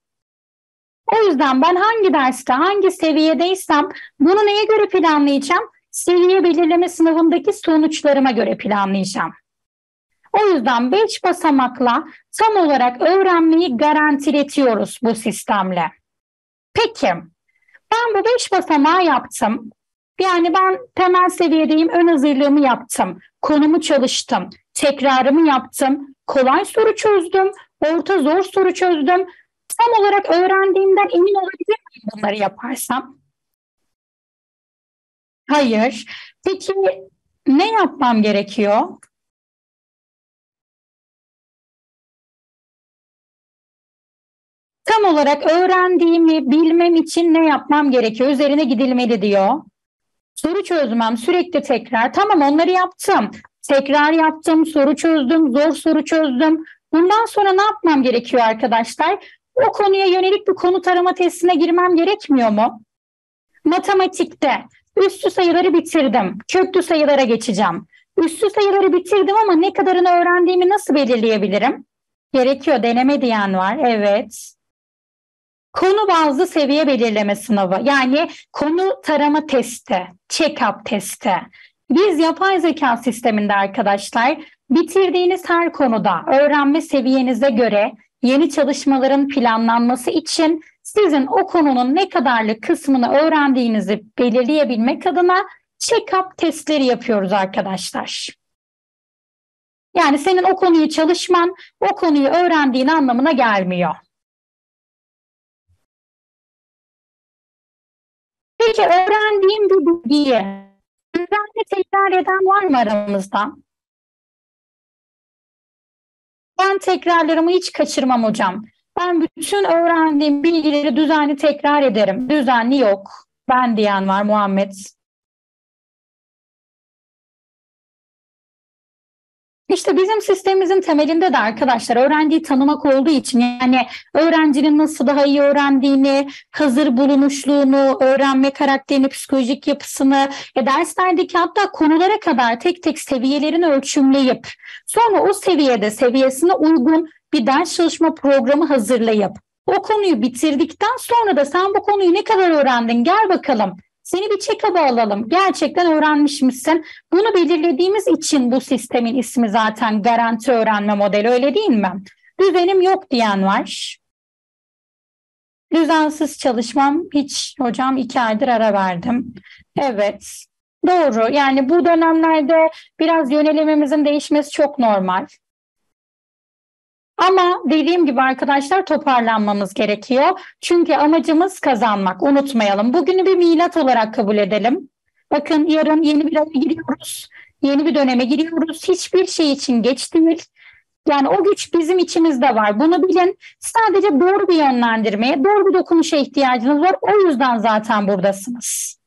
O yüzden ben hangi derste, hangi seviyedeysem bunu neye göre planlayacağım? Seviye belirleme sınavındaki sonuçlarıma göre planlayacağım. O yüzden beş basamakla tam olarak öğrenmeyi garantiletiyoruz bu sistemle. Peki, ben bu beş basamağı yaptım. Yani ben temel seviyedeyim, ön hazırlığımı yaptım, konumu çalıştım, tekrarımı yaptım, kolay soru çözdüm, orta zor soru çözdüm. Tam olarak öğrendiğimden emin olabilir miyim bunları yaparsam? Hayır. Peki ne yapmam gerekiyor? Tam olarak öğrendiğimi bilmem için ne yapmam gerekiyor? Üzerine gidilmeli diyor. Soru çözmem, sürekli tekrar. Tamam, onları yaptım. Tekrar yaptım, soru çözdüm, zor soru çözdüm. Bundan sonra ne yapmam gerekiyor arkadaşlar? O konuya yönelik bir konu tarama testine girmem gerekmiyor mu? Matematikte üstü sayıları bitirdim. Köklü sayılara geçeceğim. Üstü sayıları bitirdim ama ne kadarını öğrendiğimi nasıl belirleyebilirim? Gerekiyor. Deneme diyen var. Evet. Konu bazlı seviye belirleme sınavı, yani konu tarama testi, check-up testi. Biz yapay zeka sisteminde arkadaşlar bitirdiğiniz her konuda öğrenme seviyenize göre yeni çalışmaların planlanması için sizin o konunun ne kadarlık kısmını öğrendiğinizi belirleyebilmek adına check-up testleri yapıyoruz arkadaşlar. Yani senin o konuyu çalışman, o konuyu öğrendiğin anlamına gelmiyor. Peki öğrendiğim bir bilgiyi düzenli tekrar eden var mı aramızda? Ben tekrarlarımı hiç kaçırmam hocam. Ben bütün öğrendiğim bilgileri düzenli tekrar ederim. Düzenli yok. Ben diyen var Muhammed. İşte bizim sistemimizin temelinde de arkadaşlar öğrendiği tanımak olduğu için, yani öğrencinin nasıl daha iyi öğrendiğini, hazır bulunuşluğunu, öğrenme karakterini, psikolojik yapısını, e derslerdeki hatta konulara kadar tek tek seviyelerini ölçümleyip sonra o seviyede seviyesine uygun bir ders çalışma programı hazırlayıp o konuyu bitirdikten sonra da sen bu konuyu ne kadar öğrendin, gel bakalım. Seni bir check-up'a alalım. Gerçekten öğrenmiş misin? Bunu belirlediğimiz için bu sistemin ismi zaten garanti öğrenme modeli, öyle değil mi? Düzenim yok diyen var. Düzensiz çalışmam hiç hocam, iki aydır ara verdim. Evet, doğru. Yani bu dönemlerde biraz yönelimimizin değişmesi çok normal. Ama dediğim gibi arkadaşlar toparlanmamız gerekiyor. Çünkü amacımız kazanmak. Unutmayalım. Bugünü bir milat olarak kabul edelim. Bakın yarın yeni bir döneme giriyoruz. Yeni bir döneme giriyoruz. Hiçbir şey için geç değil. Yani o güç bizim içimizde var. Bunu bilin. Sadece doğru bir yönlendirmeye, doğru bir dokunuşa ihtiyacınız var. O yüzden zaten buradasınız.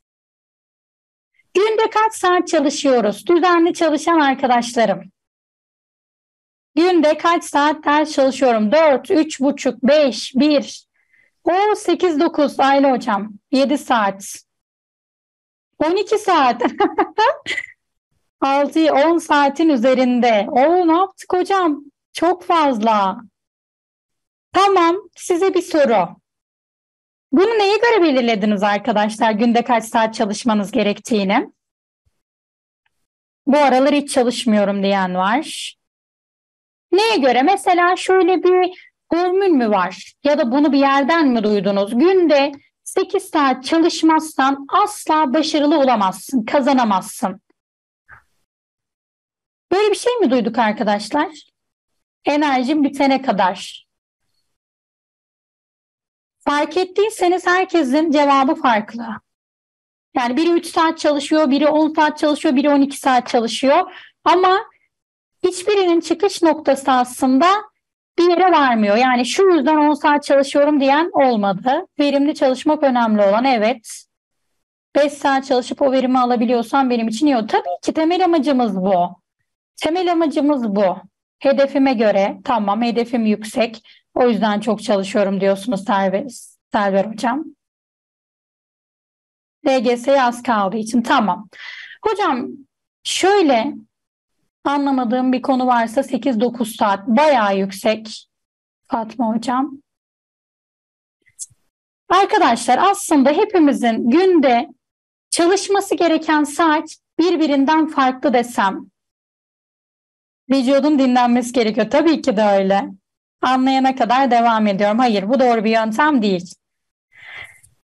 Günde kaç saat çalışıyoruz? Düzenli çalışan arkadaşlarım. günde kaç saat ders çalışıyorum? dört, üç buçuk, beş, bir. O sekiz dokuz Ayla hocam. yedi saat. on iki saat. altı on saatin üzerinde. Oo, ne yaptık hocam? Çok fazla. Tamam, size bir soru. Bunu neye göre belirlediniz arkadaşlar? Günde kaç saat çalışmanız gerektiğini. Bu aralar hiç çalışmıyorum diyen var. Neye göre? Mesela şöyle bir formül mü var? Ya da bunu bir yerden mi duydunuz? Günde sekiz saat çalışmazsan asla başarılı olamazsın, kazanamazsın. Böyle bir şey mi duyduk arkadaşlar? Enerjim bitene kadar. Fark ettiyseniz herkesin cevabı farklı. Yani biri üç saat çalışıyor, biri on saat çalışıyor, biri on iki saat çalışıyor. Ama hiçbirinin çıkış noktası aslında bir yere varmıyor. Yani şu yüzden on saat çalışıyorum diyen olmadı. Verimli çalışmak önemli olan, evet. beş saat çalışıp o verimi alabiliyorsam benim için iyi olur. Tabii ki temel amacımız bu. Temel amacımız bu. Hedefime göre, tamam, hedefim yüksek. O yüzden çok çalışıyorum diyorsunuz Selver, Selver hocam. D G S'ye az kaldığı için, tamam. Hocam şöyle anlamadığım bir konu varsa sekiz dokuz saat bayağı yüksek Fatma hocam. Arkadaşlar aslında hepimizin günde çalışması gereken saat birbirinden farklı desem. Vücudun dinlenmesi gerekiyor. Tabii ki de öyle. Anlayana kadar devam ediyorum. Hayır, bu doğru bir yöntem değil.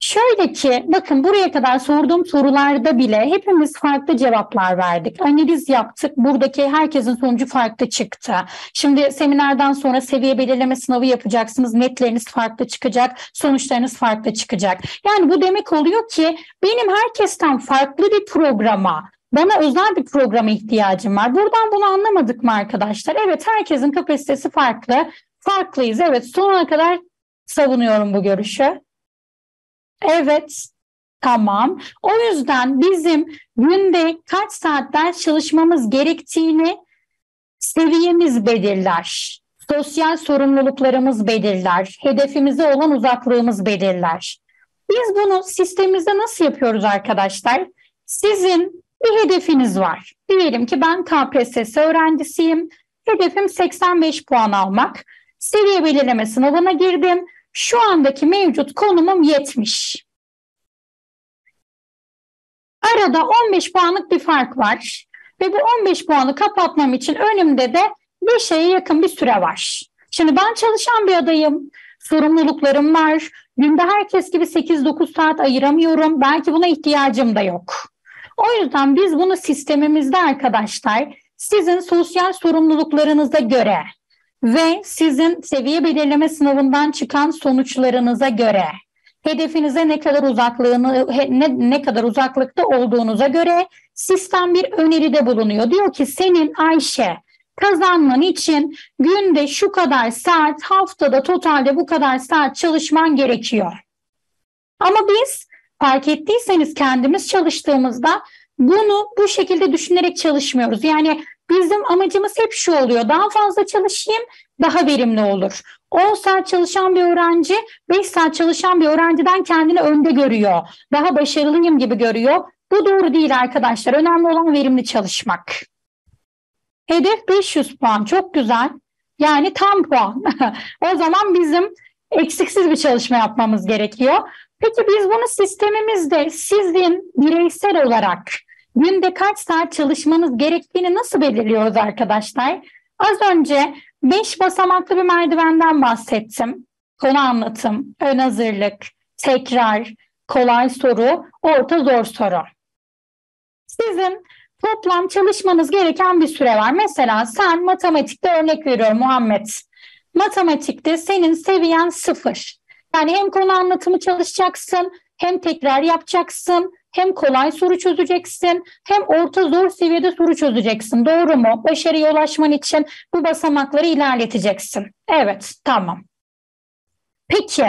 Şöyle ki, bakın buraya kadar sorduğum sorularda bile hepimiz farklı cevaplar verdik. Analiz yaptık. Buradaki herkesin sonucu farklı çıktı. Şimdi seminerden sonra seviye belirleme sınavı yapacaksınız. Netleriniz farklı çıkacak. Sonuçlarınız farklı çıkacak. Yani bu demek oluyor ki benim herkesten farklı bir programa, bana özel bir programa ihtiyacım var. Buradan bunu anlamadık mı arkadaşlar? Evet, herkesin kapasitesi farklı. Farklıyız. Evet, sonuna kadar savunuyorum bu görüşü. Evet, tamam. O yüzden bizim günde kaç saat ders çalışmamız gerektiğini seviyemiz belirler. Sosyal sorumluluklarımız belirler. Hedefimize olan uzaklığımız belirler. Biz bunu sistemimizde nasıl yapıyoruz arkadaşlar? Sizin bir hedefiniz var. Diyelim ki ben K P S S öğrencisiyim. Hedefim seksen beş puan almak. Seviye belirleme sınavına girdim. Şu andaki mevcut konumum yetmiş. Arada on beş puanlık bir fark var. Ve bu on beş puanı kapatmam için önümde de beşe yakın bir süre var. Şimdi ben çalışan bir adayım. Sorumluluklarım var. Günde herkes gibi sekiz dokuz saat ayıramıyorum. Belki buna ihtiyacım da yok. O yüzden biz bunu sistemimizde arkadaşlar sizin sosyal sorumluluklarınıza göre ve sizin seviye belirleme sınavından çıkan sonuçlarınıza göre, hedefinize ne kadar uzaklığını ne, ne kadar uzaklıkta olduğunuza göre sistem bir öneride bulunuyor. Diyor ki senin Ayşe kazanman için günde şu kadar saat, haftada totalde bu kadar saat çalışman gerekiyor. Ama biz fark ettiyseniz kendimiz çalıştığımızda bunu bu şekilde düşünerek çalışmıyoruz. Yani bizim amacımız hep şu oluyor. Daha fazla çalışayım, daha verimli olur. on saat çalışan bir öğrenci, beş saat çalışan bir öğrenciden kendini önde görüyor. Daha başarılıyım gibi görüyor. Bu doğru değil arkadaşlar. Önemli olan verimli çalışmak. Hedef beş yüz puan. Çok güzel. Yani tam puan. O zaman bizim eksiksiz bir çalışma yapmamız gerekiyor. Peki biz bunu sistemimizde sizin bireysel olarak günde kaç saat çalışmanız gerektiğini nasıl belirliyoruz arkadaşlar? Az önce beş basamaklı bir merdivenden bahsettim. Konu anlatım, ön hazırlık, tekrar, kolay soru, orta zor soru. Sizin toplam çalışmanız gereken bir süre var. Mesela sen matematikte, örnek veriyorum Muhammed. Matematikte senin seviyen sıfır. Yani hem konu anlatımı çalışacaksın, hem tekrar yapacaksın, hem kolay soru çözeceksin, hem orta zor seviyede soru çözeceksin. Doğru mu? Başarıya ulaşman için bu basamakları ilerleteceksin. Evet, tamam. Peki,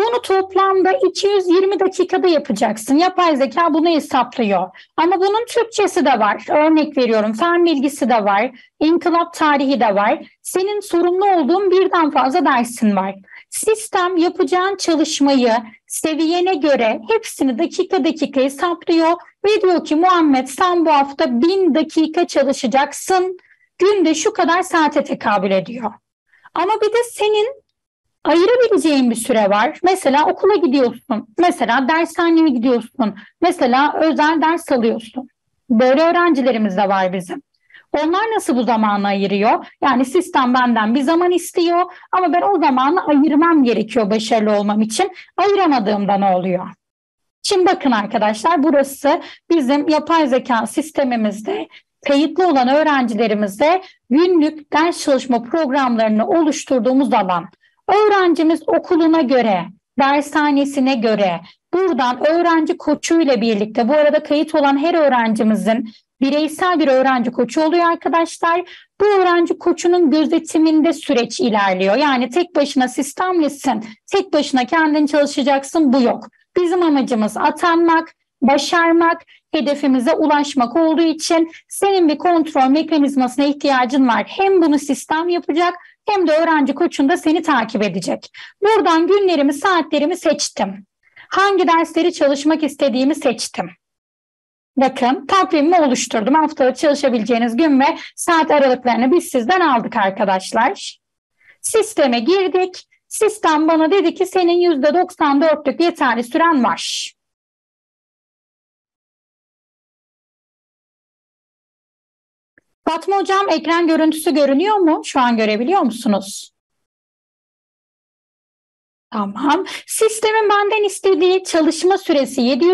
Bunu toplamda iki yüz yirmi dakikada yapacaksın. Yapay zeka bunu hesaplıyor. Ama bunun Türkçesi de var. Örnek veriyorum, fen bilgisi de var, inkılap tarihi de var. Senin sorumlu olduğun birden fazla dersin var. Sistem yapacağın çalışmayı seviyene göre hepsini dakika dakika hesaplıyor ve diyor ki Muhammed sen bu hafta bin dakika çalışacaksın. Günde şu kadar saate tekabül ediyor. Ama bir de senin ayırabileceğin bir süre var. Mesela okula gidiyorsun. Mesela dershaneye gidiyorsun. Mesela özel ders alıyorsun. Böyle öğrencilerimiz de var bizim. Onlar nasıl bu zamanı ayırıyor? Yani sistem benden bir zaman istiyor ama ben o zamanı ayırmam gerekiyor başarılı olmam için. Ayıramadığımda ne oluyor? Şimdi bakın arkadaşlar, burası bizim yapay zeka sistemimizde kayıtlı olan öğrencilerimize günlük ders çalışma programlarını oluşturduğumuz alan. Öğrencimiz okuluna göre, dershanesine göre, buradan öğrenci koçuyla birlikte, bu arada kayıt olan her öğrencimizin bireysel bir öğrenci koçu oluyor arkadaşlar. Bu öğrenci koçunun gözetiminde süreç ilerliyor. Yani tek başına sistemlisin, tek başına kendin çalışacaksın, bu yok. Bizim amacımız atanmak, başarmak, hedefimize ulaşmak olduğu için senin bir kontrol mekanizmasına ihtiyacın var. Hem bunu sistem yapacak hem de öğrenci koçun da seni takip edecek. Buradan günlerimi, saatlerimi seçtim. Hangi dersleri çalışmak istediğimi seçtim. Bakın takvimimi oluşturdum. Haftalık çalışabileceğiniz gün ve saat aralıklarını biz sizden aldık arkadaşlar. Sisteme girdik. Sistem bana dedi ki senin yüzde doksan dörtlük yeterli süren var. Fatma hocam, ekran görüntüsü görünüyor mu? Şu an görebiliyor musunuz? Tamam. Sistemin benden istediği çalışma süresi yedi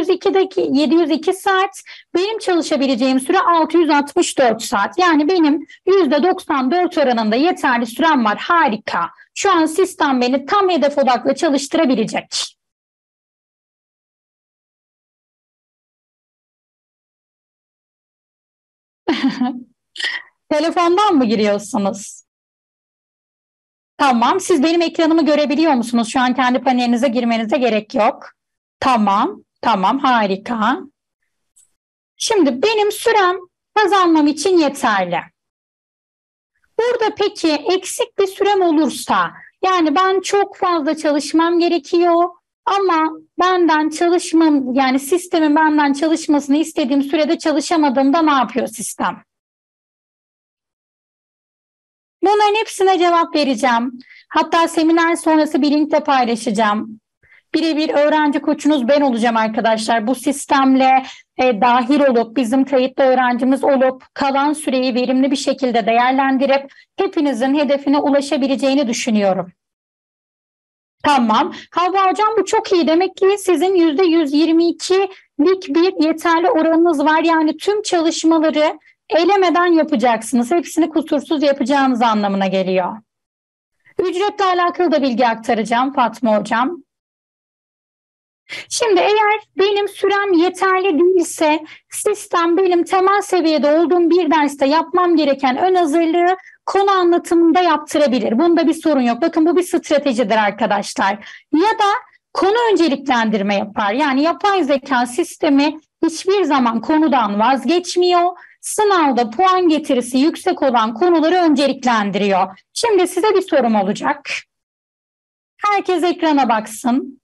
yüz iki saat, benim çalışabileceğim süre altı yüz altmış dört saat. Yani benim yüzde doksan dört oranında yeterli sürem var. Harika. Şu an sistem beni tam hedef odaklı çalıştırabilecek. Telefondan mı giriyorsunuz? Tamam. Siz benim ekranımı görebiliyor musunuz? Şu an kendi panelinize girmenize gerek yok. Tamam. Tamam. Harika. Şimdi benim sürem kazanmam için yeterli. Burada peki eksik bir sürem olursa, yani ben çok fazla çalışmam gerekiyor ama benden çalışmam, yani sistemin benden çalışmasını istediğim sürede çalışamadığımda ne yapıyor sistem? Bunların hepsine cevap vereceğim. Hatta seminer sonrası bir linkle paylaşacağım. Birebir öğrenci koçunuz ben olacağım arkadaşlar. Bu sistemle e, dahil olup, bizim kayıtlı öğrencimiz olup, kalan süreyi verimli bir şekilde değerlendirip hepinizin hedefine ulaşabileceğini düşünüyorum. Tamam. Havva hocam bu çok iyi. Demek ki sizin yüzde yüz yirmi ikilik bir yeterli oranınız var. Yani tüm çalışmaları elemeden yapacaksınız. Hepsini kusursuz yapacağınız anlamına geliyor. Ücretle alakalı da bilgi aktaracağım Fatma hocam. Şimdi eğer benim sürem yeterli değilse, sistem benim temel seviyede olduğum bir derste yapmam gereken ön hazırlığı konu anlatımında yaptırabilir. Bunda bir sorun yok. Bakın bu bir stratejidir arkadaşlar. Ya da konu önceliklendirme yapar. Yani yapay zeka sistemi hiçbir zaman konudan vazgeçmiyor. Sınavda puan getirisi yüksek olan konuları önceliklendiriyor. Şimdi size bir sorum olacak. Herkes ekrana baksın.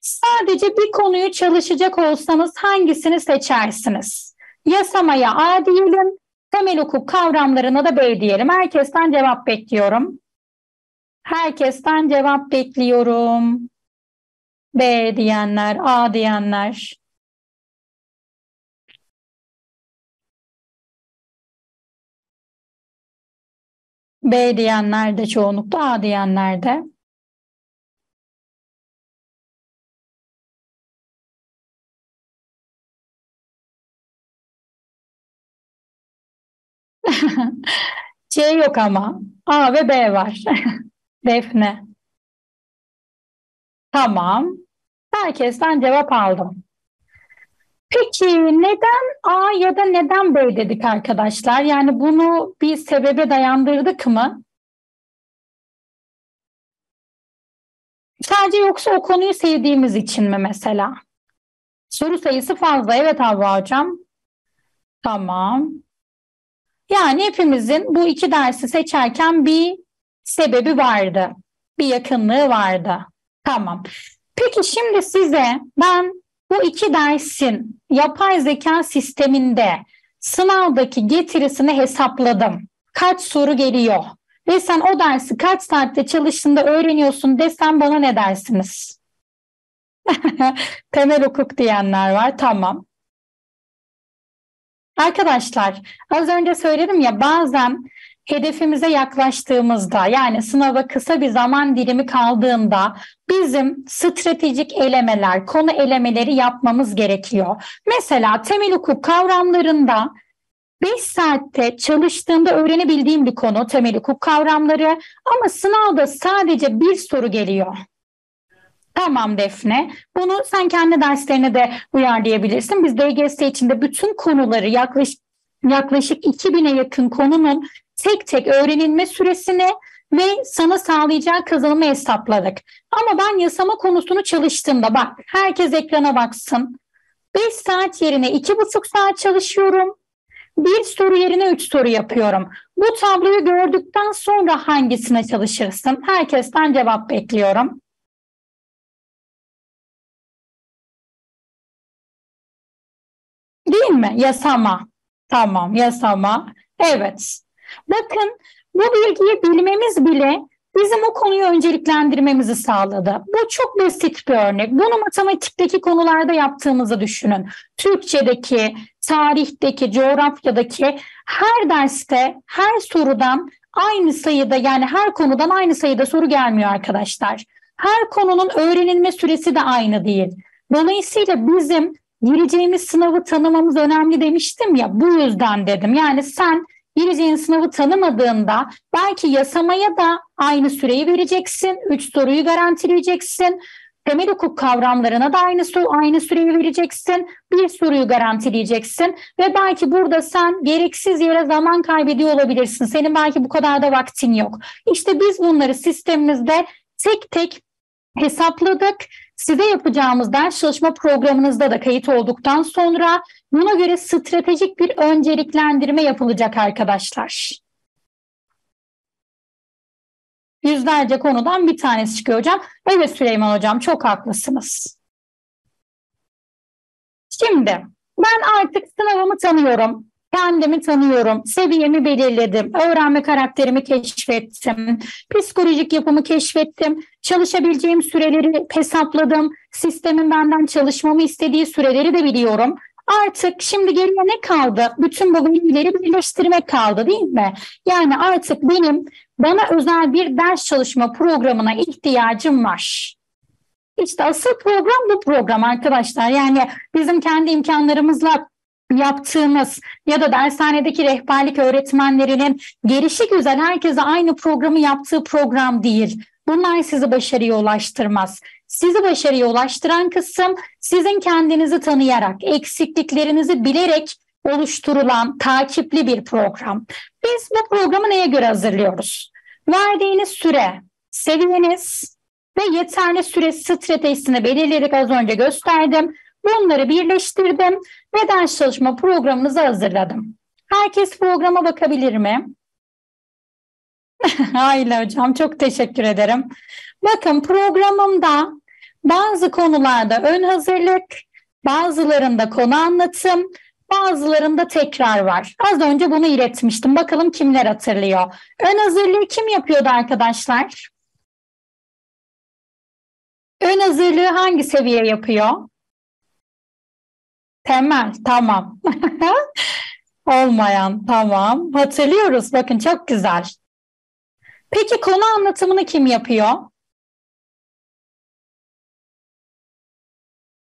Sadece bir konuyu çalışacak olsanız hangisini seçersiniz? Yasamaya A diyelim, temel hukuk kavramlarına da B diyelim. Herkesten cevap bekliyorum. Herkesten cevap bekliyorum. B diyenler, A diyenler. B diyenler de çoğunlukta, A diyenler de. C yok ama. A ve B var. Defne. Tamam. Herkesten cevap aldım. Peki neden A ya da neden B dedik arkadaşlar? Yani bunu bir sebebe dayandırdık mı? Sadece yoksa o konuyu sevdiğimiz için mi mesela? Soru sayısı fazla. Evet Havva hocam. Tamam. Yani hepimizin bu iki dersi seçerken bir sebebi vardı. Bir yakınlığı vardı. Tamam. Peki şimdi size ben bu iki dersin yapay zeka sisteminde sınavdaki getirisini hesapladım. Kaç soru geliyor? Ve sen o dersi kaç saatte çalıştığında öğreniyorsun desem bana ne dersiniz? Temel hukuk diyenler var. Tamam. Arkadaşlar az önce söyledim ya, bazen hedefimize yaklaştığımızda, yani sınava kısa bir zaman dilimi kaldığında bizim stratejik elemeler, konu elemeleri yapmamız gerekiyor. Mesela temel hukuk kavramlarında beş saatte çalıştığımda öğrenebildiğim bir konu temel hukuk kavramları, ama sınavda sadece bir soru geliyor. Tamam Defne, bunu sen kendi derslerine de uyarlayabilirsin. Biz D G S içinde bütün konuları yaklaşık, yaklaşık iki bine yakın konunun tek tek öğrenilme süresini ve sana sağlayacağı kazanımı hesapladık. Ama ben yasama konusunu çalıştığımda, bak herkes ekrana baksın, beş saat yerine iki buçuk saat çalışıyorum. Bir soru yerine üç soru yapıyorum. Bu tabloyu gördükten sonra hangisine çalışırsın? Herkesten cevap bekliyorum. Değil mi? Yasama. Tamam, yasama. Evet. Bakın, bu bilgiyi bilmemiz bile bizim o konuyu önceliklendirmemizi sağladı. Bu çok basit bir örnek. Bunu matematikteki konularda yaptığımızı düşünün. Türkçedeki, tarihteki, coğrafyadaki her derste, her sorudan aynı sayıda, yani her konudan aynı sayıda soru gelmiyor arkadaşlar. Her konunun öğrenilme süresi de aynı değil. Dolayısıyla bizim gireceğimiz sınavı tanımamız önemli demiştim ya, bu yüzden dedim. Yani sen gireceğin sınavı tanımadığında belki yasamaya da aynı süreyi vereceksin, üç soruyu garantileyeceksin. Temel hukuk kavramlarına da aynı, aynı süreyi vereceksin. Bir soruyu garantileyeceksin. Ve belki burada sen gereksiz yere zaman kaybediyor olabilirsin. Senin belki bu kadar da vaktin yok. İşte biz bunları sistemimizde tek tek hesapladık. Size yapacağımız ders çalışma programınızda da kayıt olduktan sonra buna göre stratejik bir önceliklendirme yapılacak arkadaşlar. Yüzlerce konudan bir tanesi çıkıyor hocam. Evet Süleyman hocam, çok haklısınız. Şimdi ben artık sınavımı tanıyorum, kendimi tanıyorum, seviyemi belirledim, öğrenme karakterimi keşfettim, psikolojik yapımı keşfettim, çalışabileceğim süreleri hesapladım, sistemin benden çalışmamı istediği süreleri de biliyorum. Artık şimdi geriye ne kaldı? Bütün bu bilgileri birleştirmek kaldı değil mi? Yani artık benim bana özel bir ders çalışma programına ihtiyacım var. İşte asıl program bu program arkadaşlar. Yani bizim kendi imkanlarımızla yaptığımız ya da dershanedeki rehberlik öğretmenlerinin gelişi güzel herkese aynı programı yaptığı program değil. Bunlar sizi başarıya ulaştırmaz. Sizi başarıya ulaştıran kısım sizin kendinizi tanıyarak, eksikliklerinizi bilerek oluşturulan takipli bir program. Biz bu programı neye göre hazırlıyoruz? Verdiğiniz süre, seviyeniz ve yeterli süre stratejisini belirleyerek az önce gösterdim. Bunları birleştirdim ve ders çalışma programınızı hazırladım. Herkes programa bakabilir mi? Ayla hocam, çok teşekkür ederim. Bakın, programımda bazı konularda ön hazırlık, bazılarında konu anlatım, bazılarında tekrar var. Az önce bunu iletmiştim. Bakalım kimler hatırlıyor? Ön hazırlığı kim yapıyordu arkadaşlar? Ön hazırlığı hangi seviye yapıyor? Temel, tamam. Olmayan, tamam. Hatırlıyoruz, bakın çok güzel. Peki konu anlatımını kim yapıyor?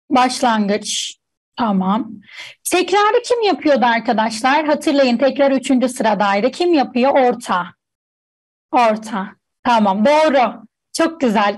Başlangıç, tamam. Tekrarı kim yapıyordu arkadaşlar? Hatırlayın, tekrar üçüncü sıradaydı. Kim yapıyor? Orta. Orta, tamam, doğru. Çok güzel,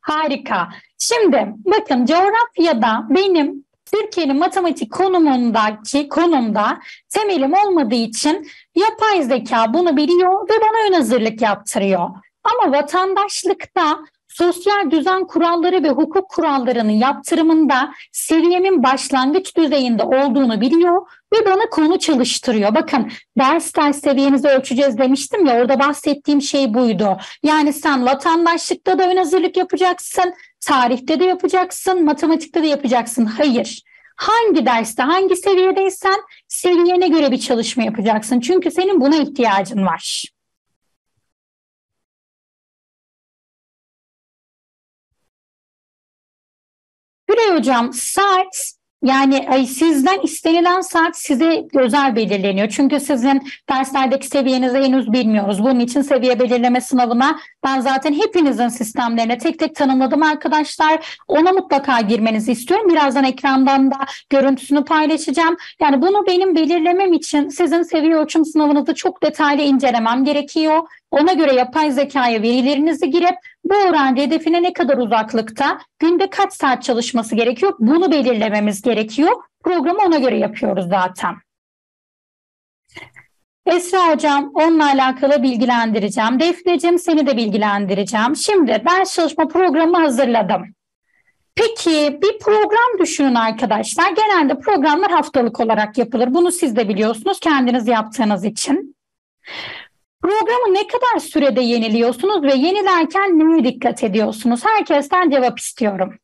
harika. Şimdi bakın, coğrafyada benim Türkiye'nin matematik konumundaki konumda temelim olmadığı için yapay zeka bunu biliyor ve bana ön hazırlık yaptırıyor. Ama vatandaşlıkta sosyal düzen kuralları ve hukuk kurallarının yaptırımında seviyemin başlangıç düzeyinde olduğunu biliyor ve bana konu çalıştırıyor. Bakın ders ders seviyenizi ölçeceğiz demiştim ya, orada bahsettiğim şey buydu. Yani sen vatandaşlıkta da ön hazırlık yapacaksın, tarihte de yapacaksın, matematikte de yapacaksın. Hayır. Hangi derste, hangi seviyedeysen seviyene göre bir çalışma yapacaksın. Çünkü senin buna ihtiyacın var. Güray hocam, saat, yani sizden istenilen saat size özel belirleniyor. Çünkü sizin derslerdeki seviyenizi henüz bilmiyoruz. Bunun için seviye belirleme sınavına ben zaten hepinizin sistemlerine tek tek tanımladım arkadaşlar. Ona mutlaka girmenizi istiyorum. Birazdan ekrandan da görüntüsünü paylaşacağım. Yani bunu benim belirlemem için sizin seviye ölçüm sınavınızı çok detaylı incelemem gerekiyor. Ona göre yapay zekaya verilerinizi girip bu öğrenci hedefine ne kadar uzaklıkta, günde kaç saat çalışması gerekiyor, bunu belirlememiz gerekiyor. Programı ona göre yapıyoruz zaten. Esra hocam, onunla alakalı bilgilendireceğim. Defneciğim, seni de bilgilendireceğim. Şimdi ders çalışma programı hazırladım. Peki bir program düşünün arkadaşlar. Genelde programlar haftalık olarak yapılır. Bunu siz de biliyorsunuz kendiniz yaptığınız için. Programı ne kadar sürede yeniliyorsunuz ve yenilerken neye dikkat ediyorsunuz? Herkesten cevap istiyorum.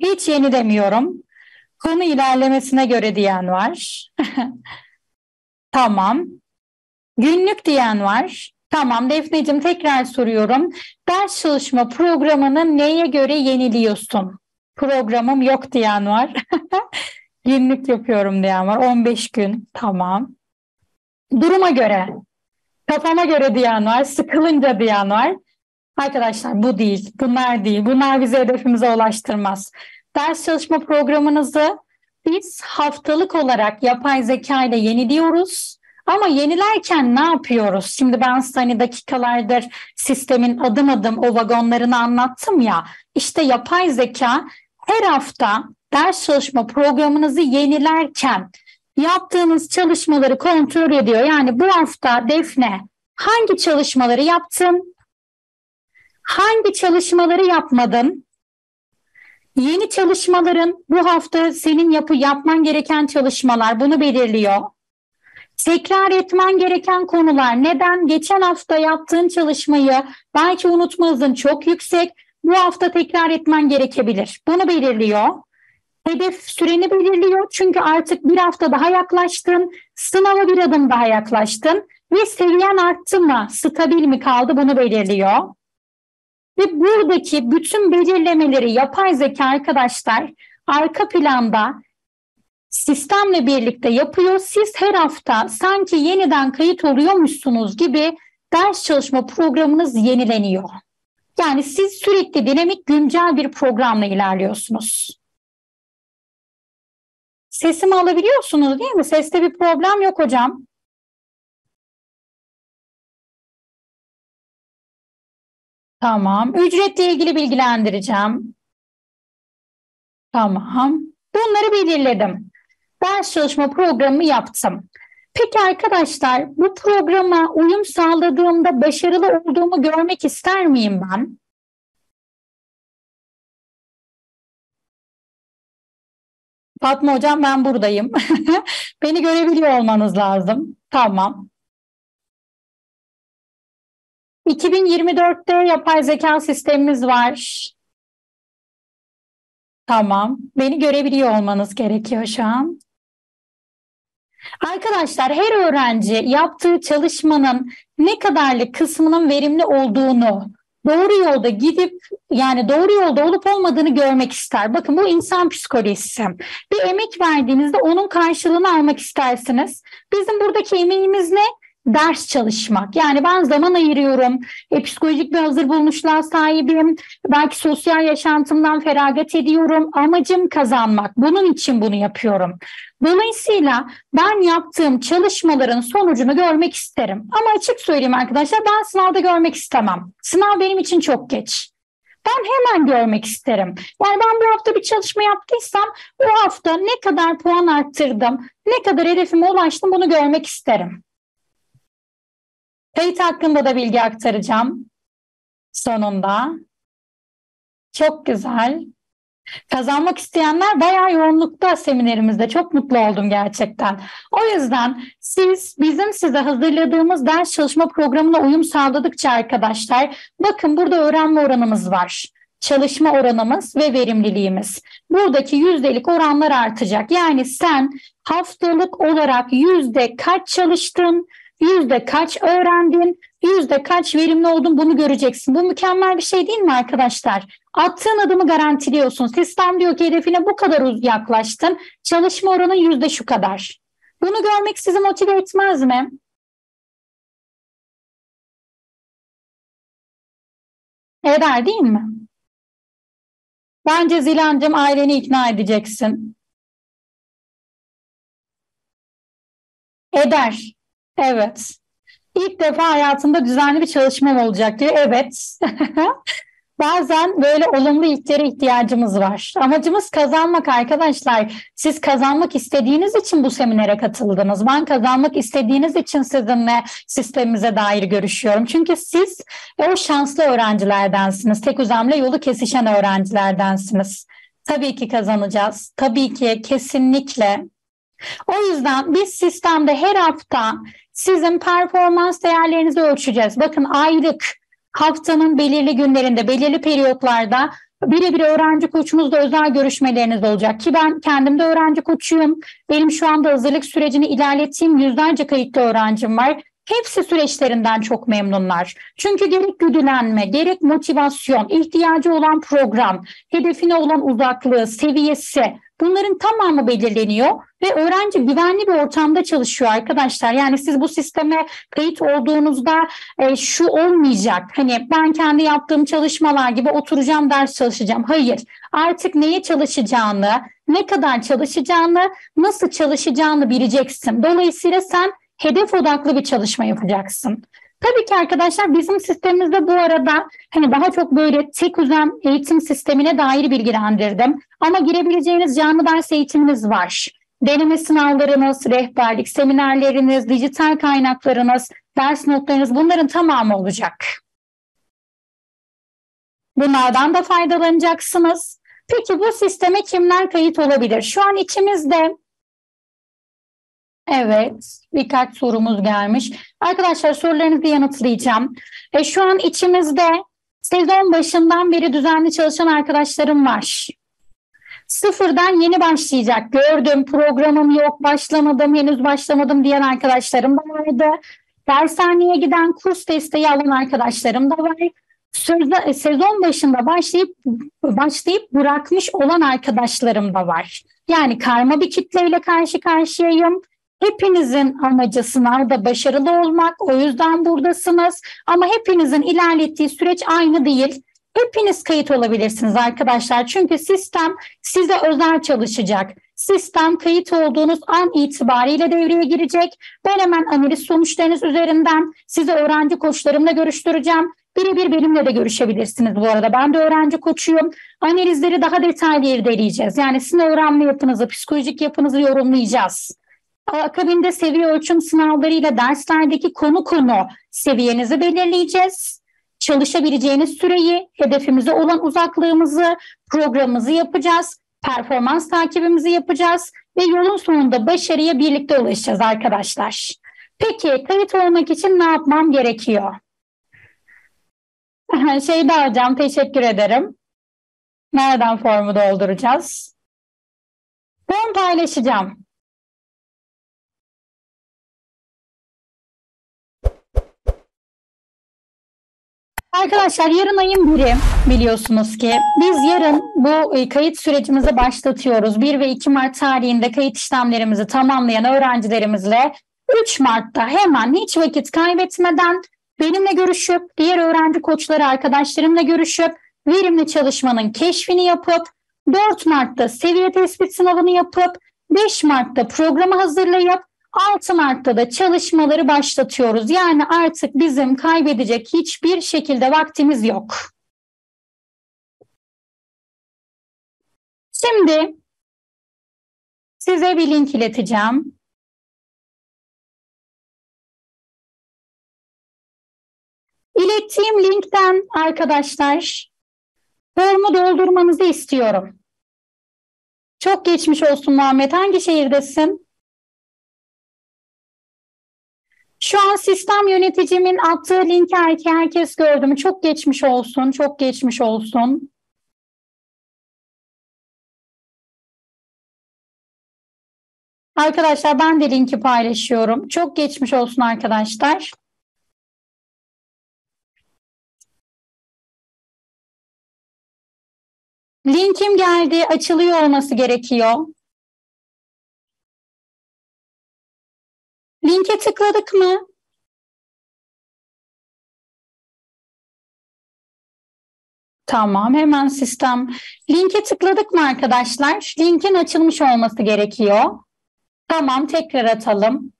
Hiç yeni demiyorum. Konu ilerlemesine göre diyen var. Tamam. Günlük diyen var. Tamam Defneciğim, tekrar soruyorum. Ders çalışma programını neye göre yeniliyorsun? Programım yok diyen var. Günlük yapıyorum diyen var. on beş gün. Tamam. Duruma göre, kafama göre diyen var. Sıkılınca diyen var. Arkadaşlar bu değil. Bunlar değil. Bunlar bizi hedefimize ulaştırmaz. Ders çalışma programınızı biz haftalık olarak yapay zeka ile yeniliyoruz. Ama yenilerken ne yapıyoruz? Şimdi ben size hani dakikalardır sistemin adım adım o vagonlarını anlattım ya. İşte yapay zeka her hafta ders çalışma programınızı yenilerken yaptığınız çalışmaları kontrol ediyor. Yani bu hafta Defne hangi çalışmaları yaptın? Hangi çalışmaları yapmadın? Yeni çalışmaların bu hafta senin yapı yapman gereken çalışmalar, bunu belirliyor. Tekrar etmen gereken konular, neden geçen hafta yaptığın çalışmayı belki unutma hızın çok yüksek, bu hafta tekrar etmen gerekebilir. Bunu belirliyor. Hedef süreni belirliyor. Çünkü artık bir hafta daha yaklaştın, sınava bir adım daha yaklaştın ve seviyen arttı mı, stabil mi kaldı, bunu belirliyor. Ve buradaki bütün belirlemeleri yapay zeka arkadaşlar arka planda sistemle birlikte yapıyor. Siz her hafta sanki yeniden kayıt oluyormuşsunuz gibi ders çalışma programınız yenileniyor. Yani siz sürekli dinamik, güncel bir programla ilerliyorsunuz. Sesimi alabiliyorsunuz değil mi? Seste bir problem yok hocam. Tamam. Ücretle ilgili bilgilendireceğim. Tamam. Bunları belirledim. Ders çalışma programı yaptım. Peki arkadaşlar, bu programa uyum sağladığımda başarılı olduğumu görmek ister miyim ben? Fatma hocam, ben buradayım. Beni görebiliyor olmanız lazım. Tamam. iki bin yirmi dörtte yapay zeka sistemimiz var. Tamam. Beni görebiliyor olmanız gerekiyor şu an. Arkadaşlar her öğrenci yaptığı çalışmanın ne kadarlık kısmının verimli olduğunu, doğru yolda gidip yani doğru yolda olup olmadığını görmek ister. Bakın bu insan psikolojisi. Bir emek verdiğinizde onun karşılığını almak istersiniz. Bizim buradaki emeğimiz ne? Ders çalışmak. Yani ben zaman ayırıyorum, e, psikolojik bir hazır bulmuşluğa sahibim, belki sosyal yaşantımdan feragat ediyorum, amacım kazanmak, bunun için bunu yapıyorum. Dolayısıyla ben yaptığım çalışmaların sonucunu görmek isterim. Ama açık söyleyeyim arkadaşlar, ben sınavda görmek istemem. Sınav benim için çok geç. ben hemen görmek isterim. Yani ben bu hafta bir çalışma yaptıysam o hafta ne kadar puan arttırdım, ne kadar hedefime ulaştım bunu görmek isterim. Kayıt hakkında da bilgi aktaracağım sonunda. Çok güzel. Kazanmak isteyenler bayağı yoğunlukta seminerimizde. Çok mutlu oldum gerçekten. O yüzden siz bizim size hazırladığımız ders çalışma programına uyum sağladıkça arkadaşlar, bakın burada öğrenme oranımız var. Çalışma oranımız ve verimliliğimiz. Buradaki yüzdelik oranlar artacak. Yani sen haftalık olarak yüzde kaç çalıştın, yüzde kaç öğrendin, yüzde kaç verimli oldun bunu göreceksin. Bu mükemmel bir şey değil mi arkadaşlar? Attığın adımı garantiliyorsun. Sistem diyor ki hedefine bu kadar yaklaştın. Çalışma oranın yüzde şu kadar. Bunu görmek sizi motive etmez mi? Eder değil mi? Bence Zilancığım aileni ikna edeceksin. Eder. Evet. İlk defa hayatımda düzenli bir çalışmam olacak diyor. Evet. Bazen böyle olumlu ilklere ihtiyacımız var. Amacımız kazanmak arkadaşlar. Siz kazanmak istediğiniz için bu seminere katıldınız. Ben kazanmak istediğiniz için sizinle sistemimize dair görüşüyorum. Çünkü siz o şanslı öğrencilerdensiniz. Tekuzem'le yolu kesişen öğrencilerdensiniz. Tabii ki kazanacağız. Tabii ki kesinlikle. O yüzden biz sistemde her hafta sizin performans değerlerinizi ölçeceğiz. Bakın aylık haftanın belirli günlerinde, belirli periyotlarda birebir öğrenci koçunuzla özel görüşmeleriniz olacak. Ki ben kendim de öğrenci koçuyum. Benim şu anda hazırlık sürecini ilerlettiğim yüzlerce kayıtlı öğrencim var. Hepsi süreçlerinden çok memnunlar. Çünkü gerek güdülenme, gerek motivasyon, ihtiyacı olan program, hedefine olan uzaklığı, seviyesi bunların tamamı belirleniyor ve öğrenci güvenli bir ortamda çalışıyor arkadaşlar. Yani siz bu sisteme kayıt olduğunuzda e, şu olmayacak. Hani ben kendi yaptığım çalışmalar gibi oturacağım ders çalışacağım. Hayır. Artık neye çalışacağını, ne kadar çalışacağını, nasıl çalışacağını bileceksin. Dolayısıyla sen hedef odaklı bir çalışma yapacaksın. Tabii ki arkadaşlar bizim sistemimizde bu arada hani daha çok böyle Tekuzem eğitim sistemine dair bilgilendirdim. Ama girebileceğiniz canlı ders eğitiminiz var. Deneme sınavlarınız, rehberlik seminerleriniz, dijital kaynaklarınız, ders notlarınız bunların tamamı olacak. Bunlardan da faydalanacaksınız. Peki bu sisteme kimler kayıt olabilir? Şu an içimizde... Evet, birkaç sorumuz gelmiş. Arkadaşlar sorularınızı yanıtlayacağım. E, şu an içimizde sezon başından beri düzenli çalışan arkadaşlarım var. Sıfırdan yeni başlayacak. Gördüm programım yok, başlamadım, henüz başlamadım diyen arkadaşlarım da vardı. Dershaneye giden kurs desteği alan arkadaşlarım da var. Sözde, sezon başında başlayıp başlayıp bırakmış olan arkadaşlarım da var. Yani karma bir kitleyle karşı karşıyayım. Hepinizin amacı sınavda başarılı olmak, o yüzden buradasınız. Ama hepinizin ilerlettiği süreç aynı değil. Hepiniz kayıt olabilirsiniz arkadaşlar. Çünkü sistem size özel çalışacak. Sistem kayıt olduğunuz an itibariyle devreye girecek. Ben hemen analiz sonuçlarınız üzerinden sizi öğrenci koçlarımla görüştüreceğim. Birebir benimle de görüşebilirsiniz bu arada. Ben de öğrenci koçuyum. Analizleri daha detaylı irdeleyeceğiz. Yani sizin öğrenme yapınızı, psikolojik yapınızı yorumlayacağız. Akabinde seviye ölçüm sınavlarıyla derslerdeki konu konu seviyenizi belirleyeceğiz. Çalışabileceğiniz süreyi, hedefimize olan uzaklığımızı, programımızı yapacağız. Performans takibimizi yapacağız ve yolun sonunda başarıya birlikte ulaşacağız arkadaşlar. Peki kayıt olmak için ne yapmam gerekiyor? Şeyda hocam teşekkür ederim. Nereden formu dolduracağız? Form paylaşacağım. Arkadaşlar yarın ayın biri biliyorsunuz ki biz yarın bu kayıt sürecimizi başlatıyoruz. bir ve iki Mart tarihinde kayıt işlemlerimizi tamamlayan öğrencilerimizle üç Mart'ta hemen hiç vakit kaybetmeden benimle görüşüp diğer öğrenci koçları arkadaşlarımla görüşüp verimli çalışmanın keşfini yapıp dört Mart'ta seviye tespit sınavını yapıp beş Mart'ta programı hazırlayıp altı Mart'ta da çalışmaları başlatıyoruz. Yani artık bizim kaybedecek hiçbir şekilde vaktimiz yok. Şimdi size bir link ileteceğim. İlettiğim linkten arkadaşlar formu doldurmanızı istiyorum. Çok geçmiş olsun Muhammed. Hangi şehirdesin? Şu an sistem yöneticimin attığı linki herkes gördü mü? Çok geçmiş olsun, çok geçmiş olsun. Arkadaşlar ben de linki paylaşıyorum. Çok geçmiş olsun arkadaşlar. Linkim geldi, açılıyor olması gerekiyor. Linke tıkladık mı? Tamam, hemen sistem. Linke tıkladık mı arkadaşlar? Linkin açılmış olması gerekiyor. Tamam, tekrar atalım.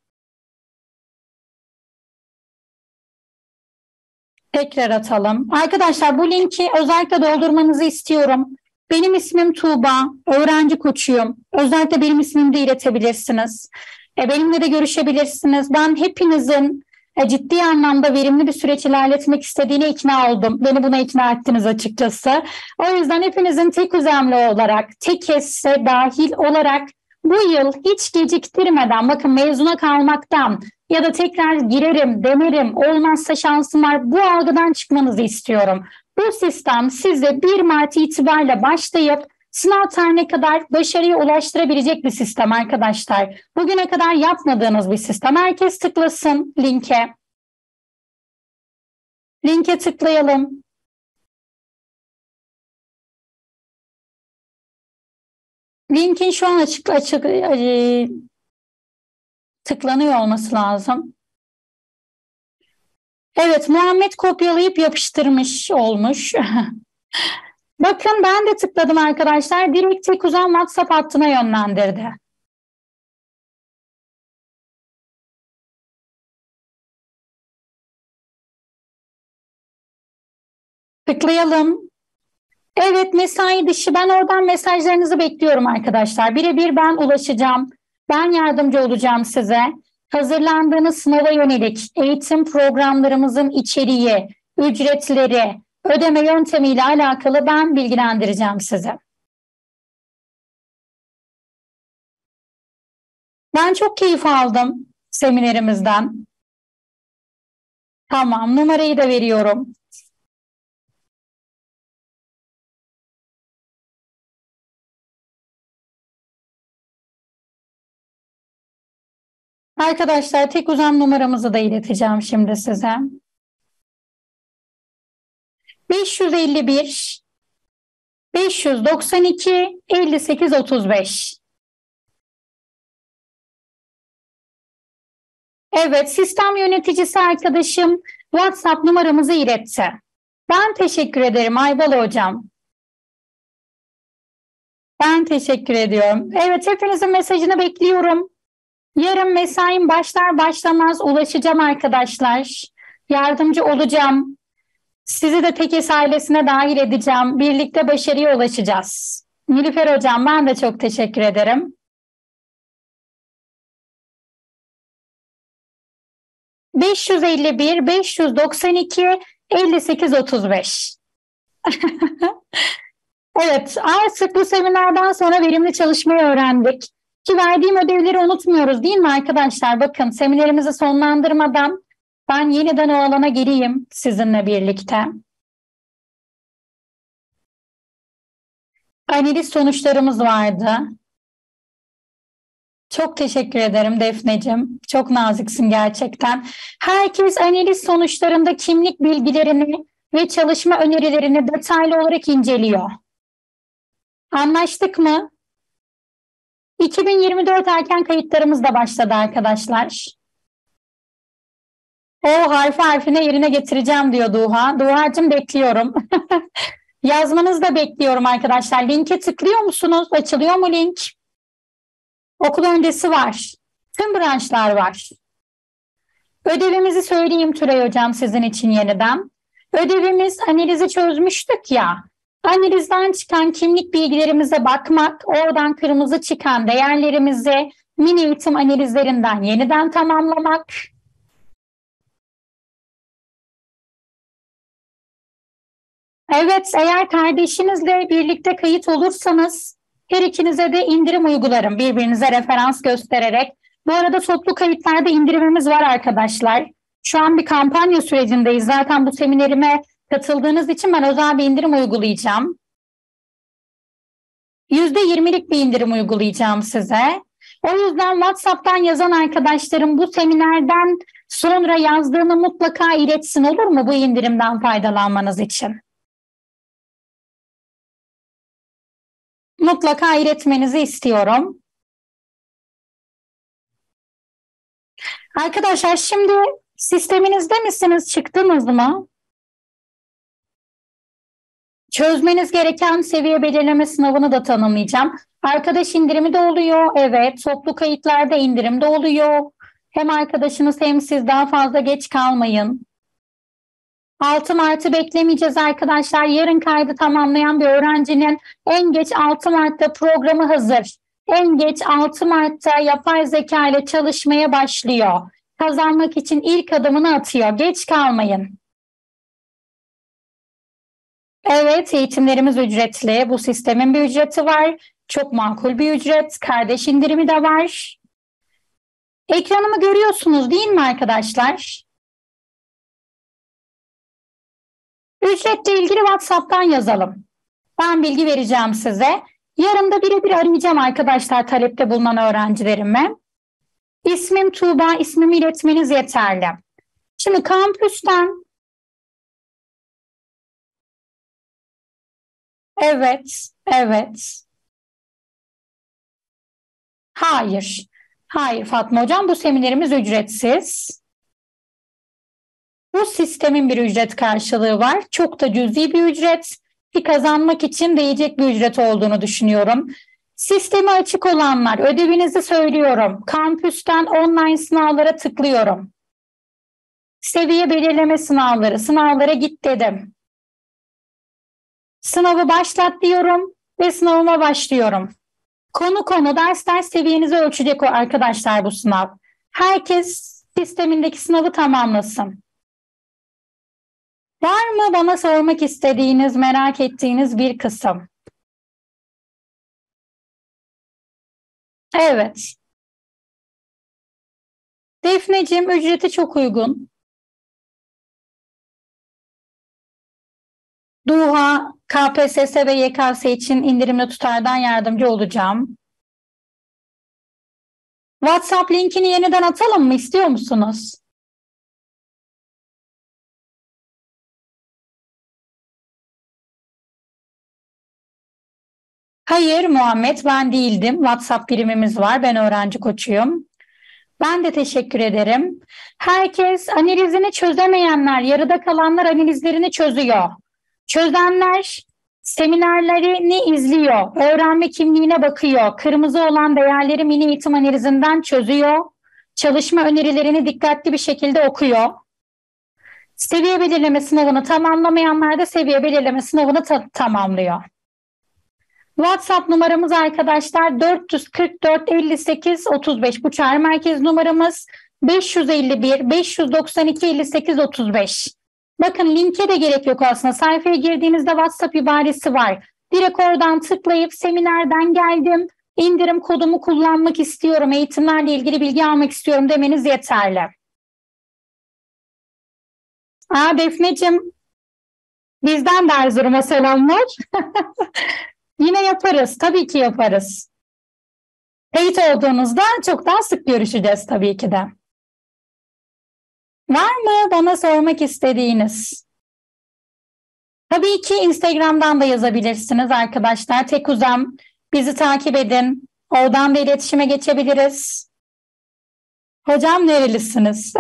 Tekrar atalım. Arkadaşlar bu linki özellikle doldurmanızı istiyorum. Benim ismim Tuğba, öğrenci koçuyum. Özellikle benim ismimi de iletebilirsiniz. Benimle de görüşebilirsiniz. Ben hepinizin ciddi anlamda verimli bir süreç ilerletmek istediğine ikna oldum. Beni buna ikna ettiniz açıkçası. O yüzden hepinizin Tekuzemli olarak, T K S'e dahil olarak bu yıl hiç geciktirmeden, bakın mezuna kalmaktan ya da tekrar girerim, denerim, olmazsa şansım var, bu algıdan çıkmanızı istiyorum. Bu sistem size bir Mart itibariyle başlayıp sınav tarihine kadar başarıya ulaştırabilecek bir sistem arkadaşlar. Bugüne kadar yapmadığınız bir sistem. Herkes tıklasın linke. Linke tıklayalım. Linkin şu an açık açık tıklanıyor olması lazım. Evet, Muhammed kopyalayıp yapıştırmış olmuş. Bakın ben de tıkladım arkadaşlar. Direkt Tekuzem WhatsApp hattına yönlendirdi. Tıklayalım. Evet, mesai dışı. Ben oradan mesajlarınızı bekliyorum arkadaşlar. Birebir ben ulaşacağım. Ben yardımcı olacağım size. Hazırlandığınız sınava yönelik eğitim programlarımızın içeriği, ücretleri, ödeme yöntemiyle alakalı ben bilgilendireceğim sizi. Ben çok keyif aldım seminerimizden. Tamam, numarayı da veriyorum. Arkadaşlar Tekuzem numaramızı da ileteceğim şimdi size. beş yüz elli bir beş yüz doksan iki elli sekiz otuz beş. Evet, sistem yöneticisi arkadaşım WhatsApp numaramızı iletti. Ben teşekkür ederim Aybalı hocam. Ben teşekkür ediyorum. Evet, hepinizin mesajını bekliyorum. Yarın mesaim başlar başlamaz ulaşacağım arkadaşlar. Yardımcı olacağım. Sizi de Tekes ailesine dahil edeceğim. Birlikte başarıya ulaşacağız. Nilüfer hocam ben de çok teşekkür ederim. beş yüz elli bir beş yüz doksan iki elli sekiz otuz beş. Evet, artık bu seminerden sonra verimli çalışmayı öğrendik. Ki verdiğim ödevleri unutmuyoruz değil mi arkadaşlar? Bakın seminerimizi sonlandırmadan ben yeniden o alana gireyim sizinle birlikte. Analiz sonuçlarımız vardı. Çok teşekkür ederim Defneciğim. Çok naziksin gerçekten. Herkes analiz sonuçlarında kimlik bilgilerini ve çalışma önerilerini detaylı olarak inceliyor. Anlaştık mı? iki bin yirmi dört erken kayıtlarımız da başladı arkadaşlar. O harfi harfine yerine getireceğim diyor Duha. Duhacığım bekliyorum. Yazmanızı da bekliyorum arkadaşlar. Linke tıklıyor musunuz? Açılıyor mu link? Okul öncesi var. Tüm branşlar var. Ödevimizi söyleyeyim Tülay hocam sizin için yeniden. Ödevimiz analizi çözmüştük ya. Analizden çıkan kimlik bilgilerimize bakmak, oradan kırmızı çıkan değerlerimizi mini eğitim analizlerinden yeniden tamamlamak. Evet, eğer kardeşinizle birlikte kayıt olursanız her ikinize de indirim uygularım birbirinize referans göstererek. Bu arada toplu kayıtlarda indirimimiz var arkadaşlar. Şu an bir kampanya sürecindeyiz. Zaten bu seminerime katıldığınız için ben özel bir indirim uygulayacağım. yüzde yirmilik bir indirim uygulayacağım size. O yüzden WhatsApp'tan yazan arkadaşlarım bu seminerden sonra yazdığını mutlaka iletsin, olur mu, bu indirimden faydalanmanız için? Mutlaka iletmenizi istiyorum. Arkadaşlar şimdi sisteminizde misiniz? Çıktınız mı? Çözmeniz gereken seviye belirleme sınavını da tanımlayacağım. Arkadaş indirimi de oluyor. Evet, toplu kayıtlarda indirim de oluyor. Hem arkadaşınız hem siz daha fazla geç kalmayın. altı Mart'ı beklemeyeceğiz arkadaşlar. Yarın kaydı tamamlayan bir öğrencinin en geç altı Mart'ta programı hazır. En geç altı Mart'ta yapay zeka ile çalışmaya başlıyor. Kazanmak için ilk adımını atıyor. Geç kalmayın. Evet, eğitimlerimiz ücretli. Bu sistemin bir ücreti var. Çok makul bir ücret. Kardeş indirimi de var. Ekranımı görüyorsunuz değil mi arkadaşlar? Ücretle ilgili WhatsApp'tan yazalım. Ben bilgi vereceğim size. Yarın da birebir arayacağım arkadaşlar talepte bulunan öğrencilerime. İsmim Tuğba, ismimi iletmeniz yeterli. Şimdi kampüsten. Evet, evet. Hayır, hayır Fatma Hocam, bu seminerimiz ücretsiz. Bu sistemin bir ücret karşılığı var. Çok da cüzi bir ücret. Bir kazanmak için değecek bir ücret olduğunu düşünüyorum. Sistemi açık olanlar, ödevinizi söylüyorum. Kampüsten online sınavlara tıklıyorum. Seviye belirleme sınavları, sınavlara git dedim. Sınavı başlat diyorum ve sınavıma başlıyorum. Konu konu, ders ders seviyenizi ölçecek o arkadaşlar bu sınav. Herkes sistemindeki sınavı tamamlasın. Var mı bana sormak istediğiniz, merak ettiğiniz bir kısım? Evet. Defneciğim, ücreti çok uygun. Duha, K P S S ve Y K S için indirimli tutardan yardımcı olacağım. WhatsApp linkini yeniden atalım mı? İstiyor musunuz? Hayır Muhammed, ben değildim. WhatsApp birimimiz var. Ben öğrenci koçuyum. Ben de teşekkür ederim. Herkes analizini çözemeyenler, yarıda kalanlar analizlerini çözüyor. Çözenler seminerlerini izliyor. Öğrenme kimliğine bakıyor. Kırmızı olan değerleri mini eğitim analizinden çözüyor. Çalışma önerilerini dikkatli bir şekilde okuyor. Seviye belirleme sınavını tamamlamayanlar da seviye belirleme sınavını ta- tamamlıyor. WhatsApp numaramız arkadaşlar dört yüz kırk dört elli sekiz otuz beş. Bu çağrı merkez numaramız beş yüz elli bir beş yüz doksan iki elli sekiz otuz beş. Bakın linke de gerek yok aslında. Sayfaya girdiğinizde WhatsApp ibaresi var. Direkt oradan tıklayıp seminerden geldim, indirim kodumu kullanmak istiyorum, eğitimlerle ilgili bilgi almak istiyorum demeniz yeterli. Aa Defneciğim, bizden de Erzurum'a selamlar. Yine yaparız. Tabii ki yaparız. Kayıt olduğunuzda çok daha sık görüşeceğiz tabii ki de. Var mı bana sormak istediğiniz? Tabii ki Instagram'dan da yazabilirsiniz arkadaşlar. Tekuzem, bizi takip edin. Oradan da iletişime geçebiliriz. Hocam nerelisiniz?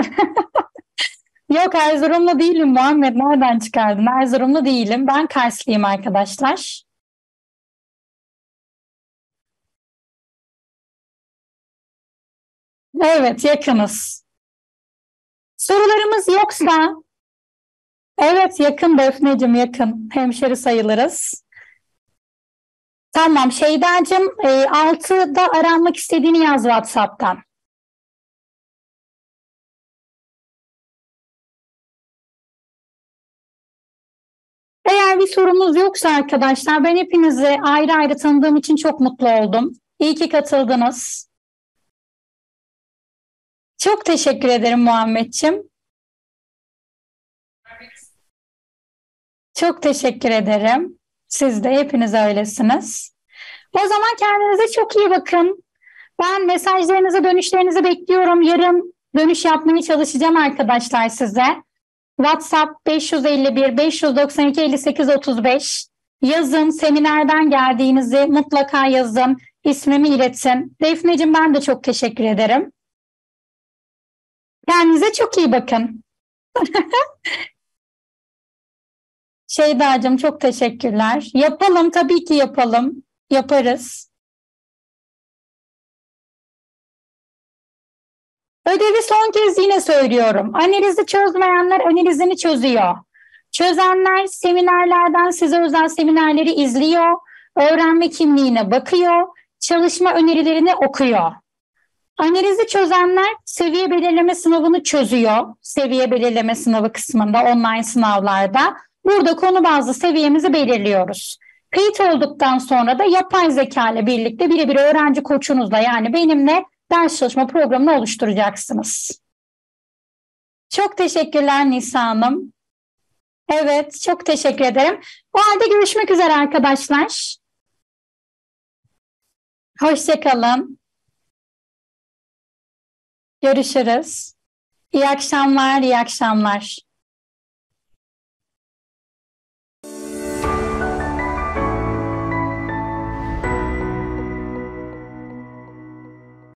Yok, Erzurumlu değilim Muhammed. Nereden çıkardın? Erzurumlu değilim. Ben Karslıyım arkadaşlar. Evet, yakınız. Sorularımız yoksa, evet yakın Defneciğim, yakın hemşeri sayılırız. Tamam Şeyda'cığım, altıda aranmak istediğini yaz WhatsApp'tan. Eğer bir sorumuz yoksa arkadaşlar, ben hepinizi ayrı ayrı tanıdığım için çok mutlu oldum. İyi ki katıldınız. Çok teşekkür ederim Muhammed'ciğim. Çok teşekkür ederim. Siz de hepiniz öylesiniz. O zaman kendinize çok iyi bakın. Ben mesajlarınızı, dönüşlerinizi bekliyorum. Yarın dönüş yapmaya çalışacağım arkadaşlar size. WhatsApp beş yüz elli bir beş yüz doksan iki elli sekiz otuz beş. Yazın, seminerden geldiğinizi mutlaka yazın. İsmimi iletin. Defneciğim, ben de çok teşekkür ederim. Kendinize çok iyi bakın. Şeyda'cığım, çok teşekkürler. Yapalım, tabii ki yapalım. Yaparız. Ödevi son kez yine söylüyorum. Analizi çözmeyenler analizini çözüyor. Çözenler seminerlerden size özel seminerleri izliyor. Öğrenme kimliğine bakıyor. Çalışma önerilerini okuyor. Analizi çözenler seviye belirleme sınavını çözüyor. Seviye belirleme sınavı kısmında, online sınavlarda. Burada konu bazlı seviyemizi belirliyoruz. Kayıt olduktan sonra da yapay zeka ile birlikte birebir öğrenci koçunuzla, yani benimle ders çalışma programını oluşturacaksınız. Çok teşekkürler Nisa Hanım. Evet, çok teşekkür ederim. O halde görüşmek üzere arkadaşlar. Hoşçakalın. Görüşürüz. İyi akşamlar, iyi akşamlar.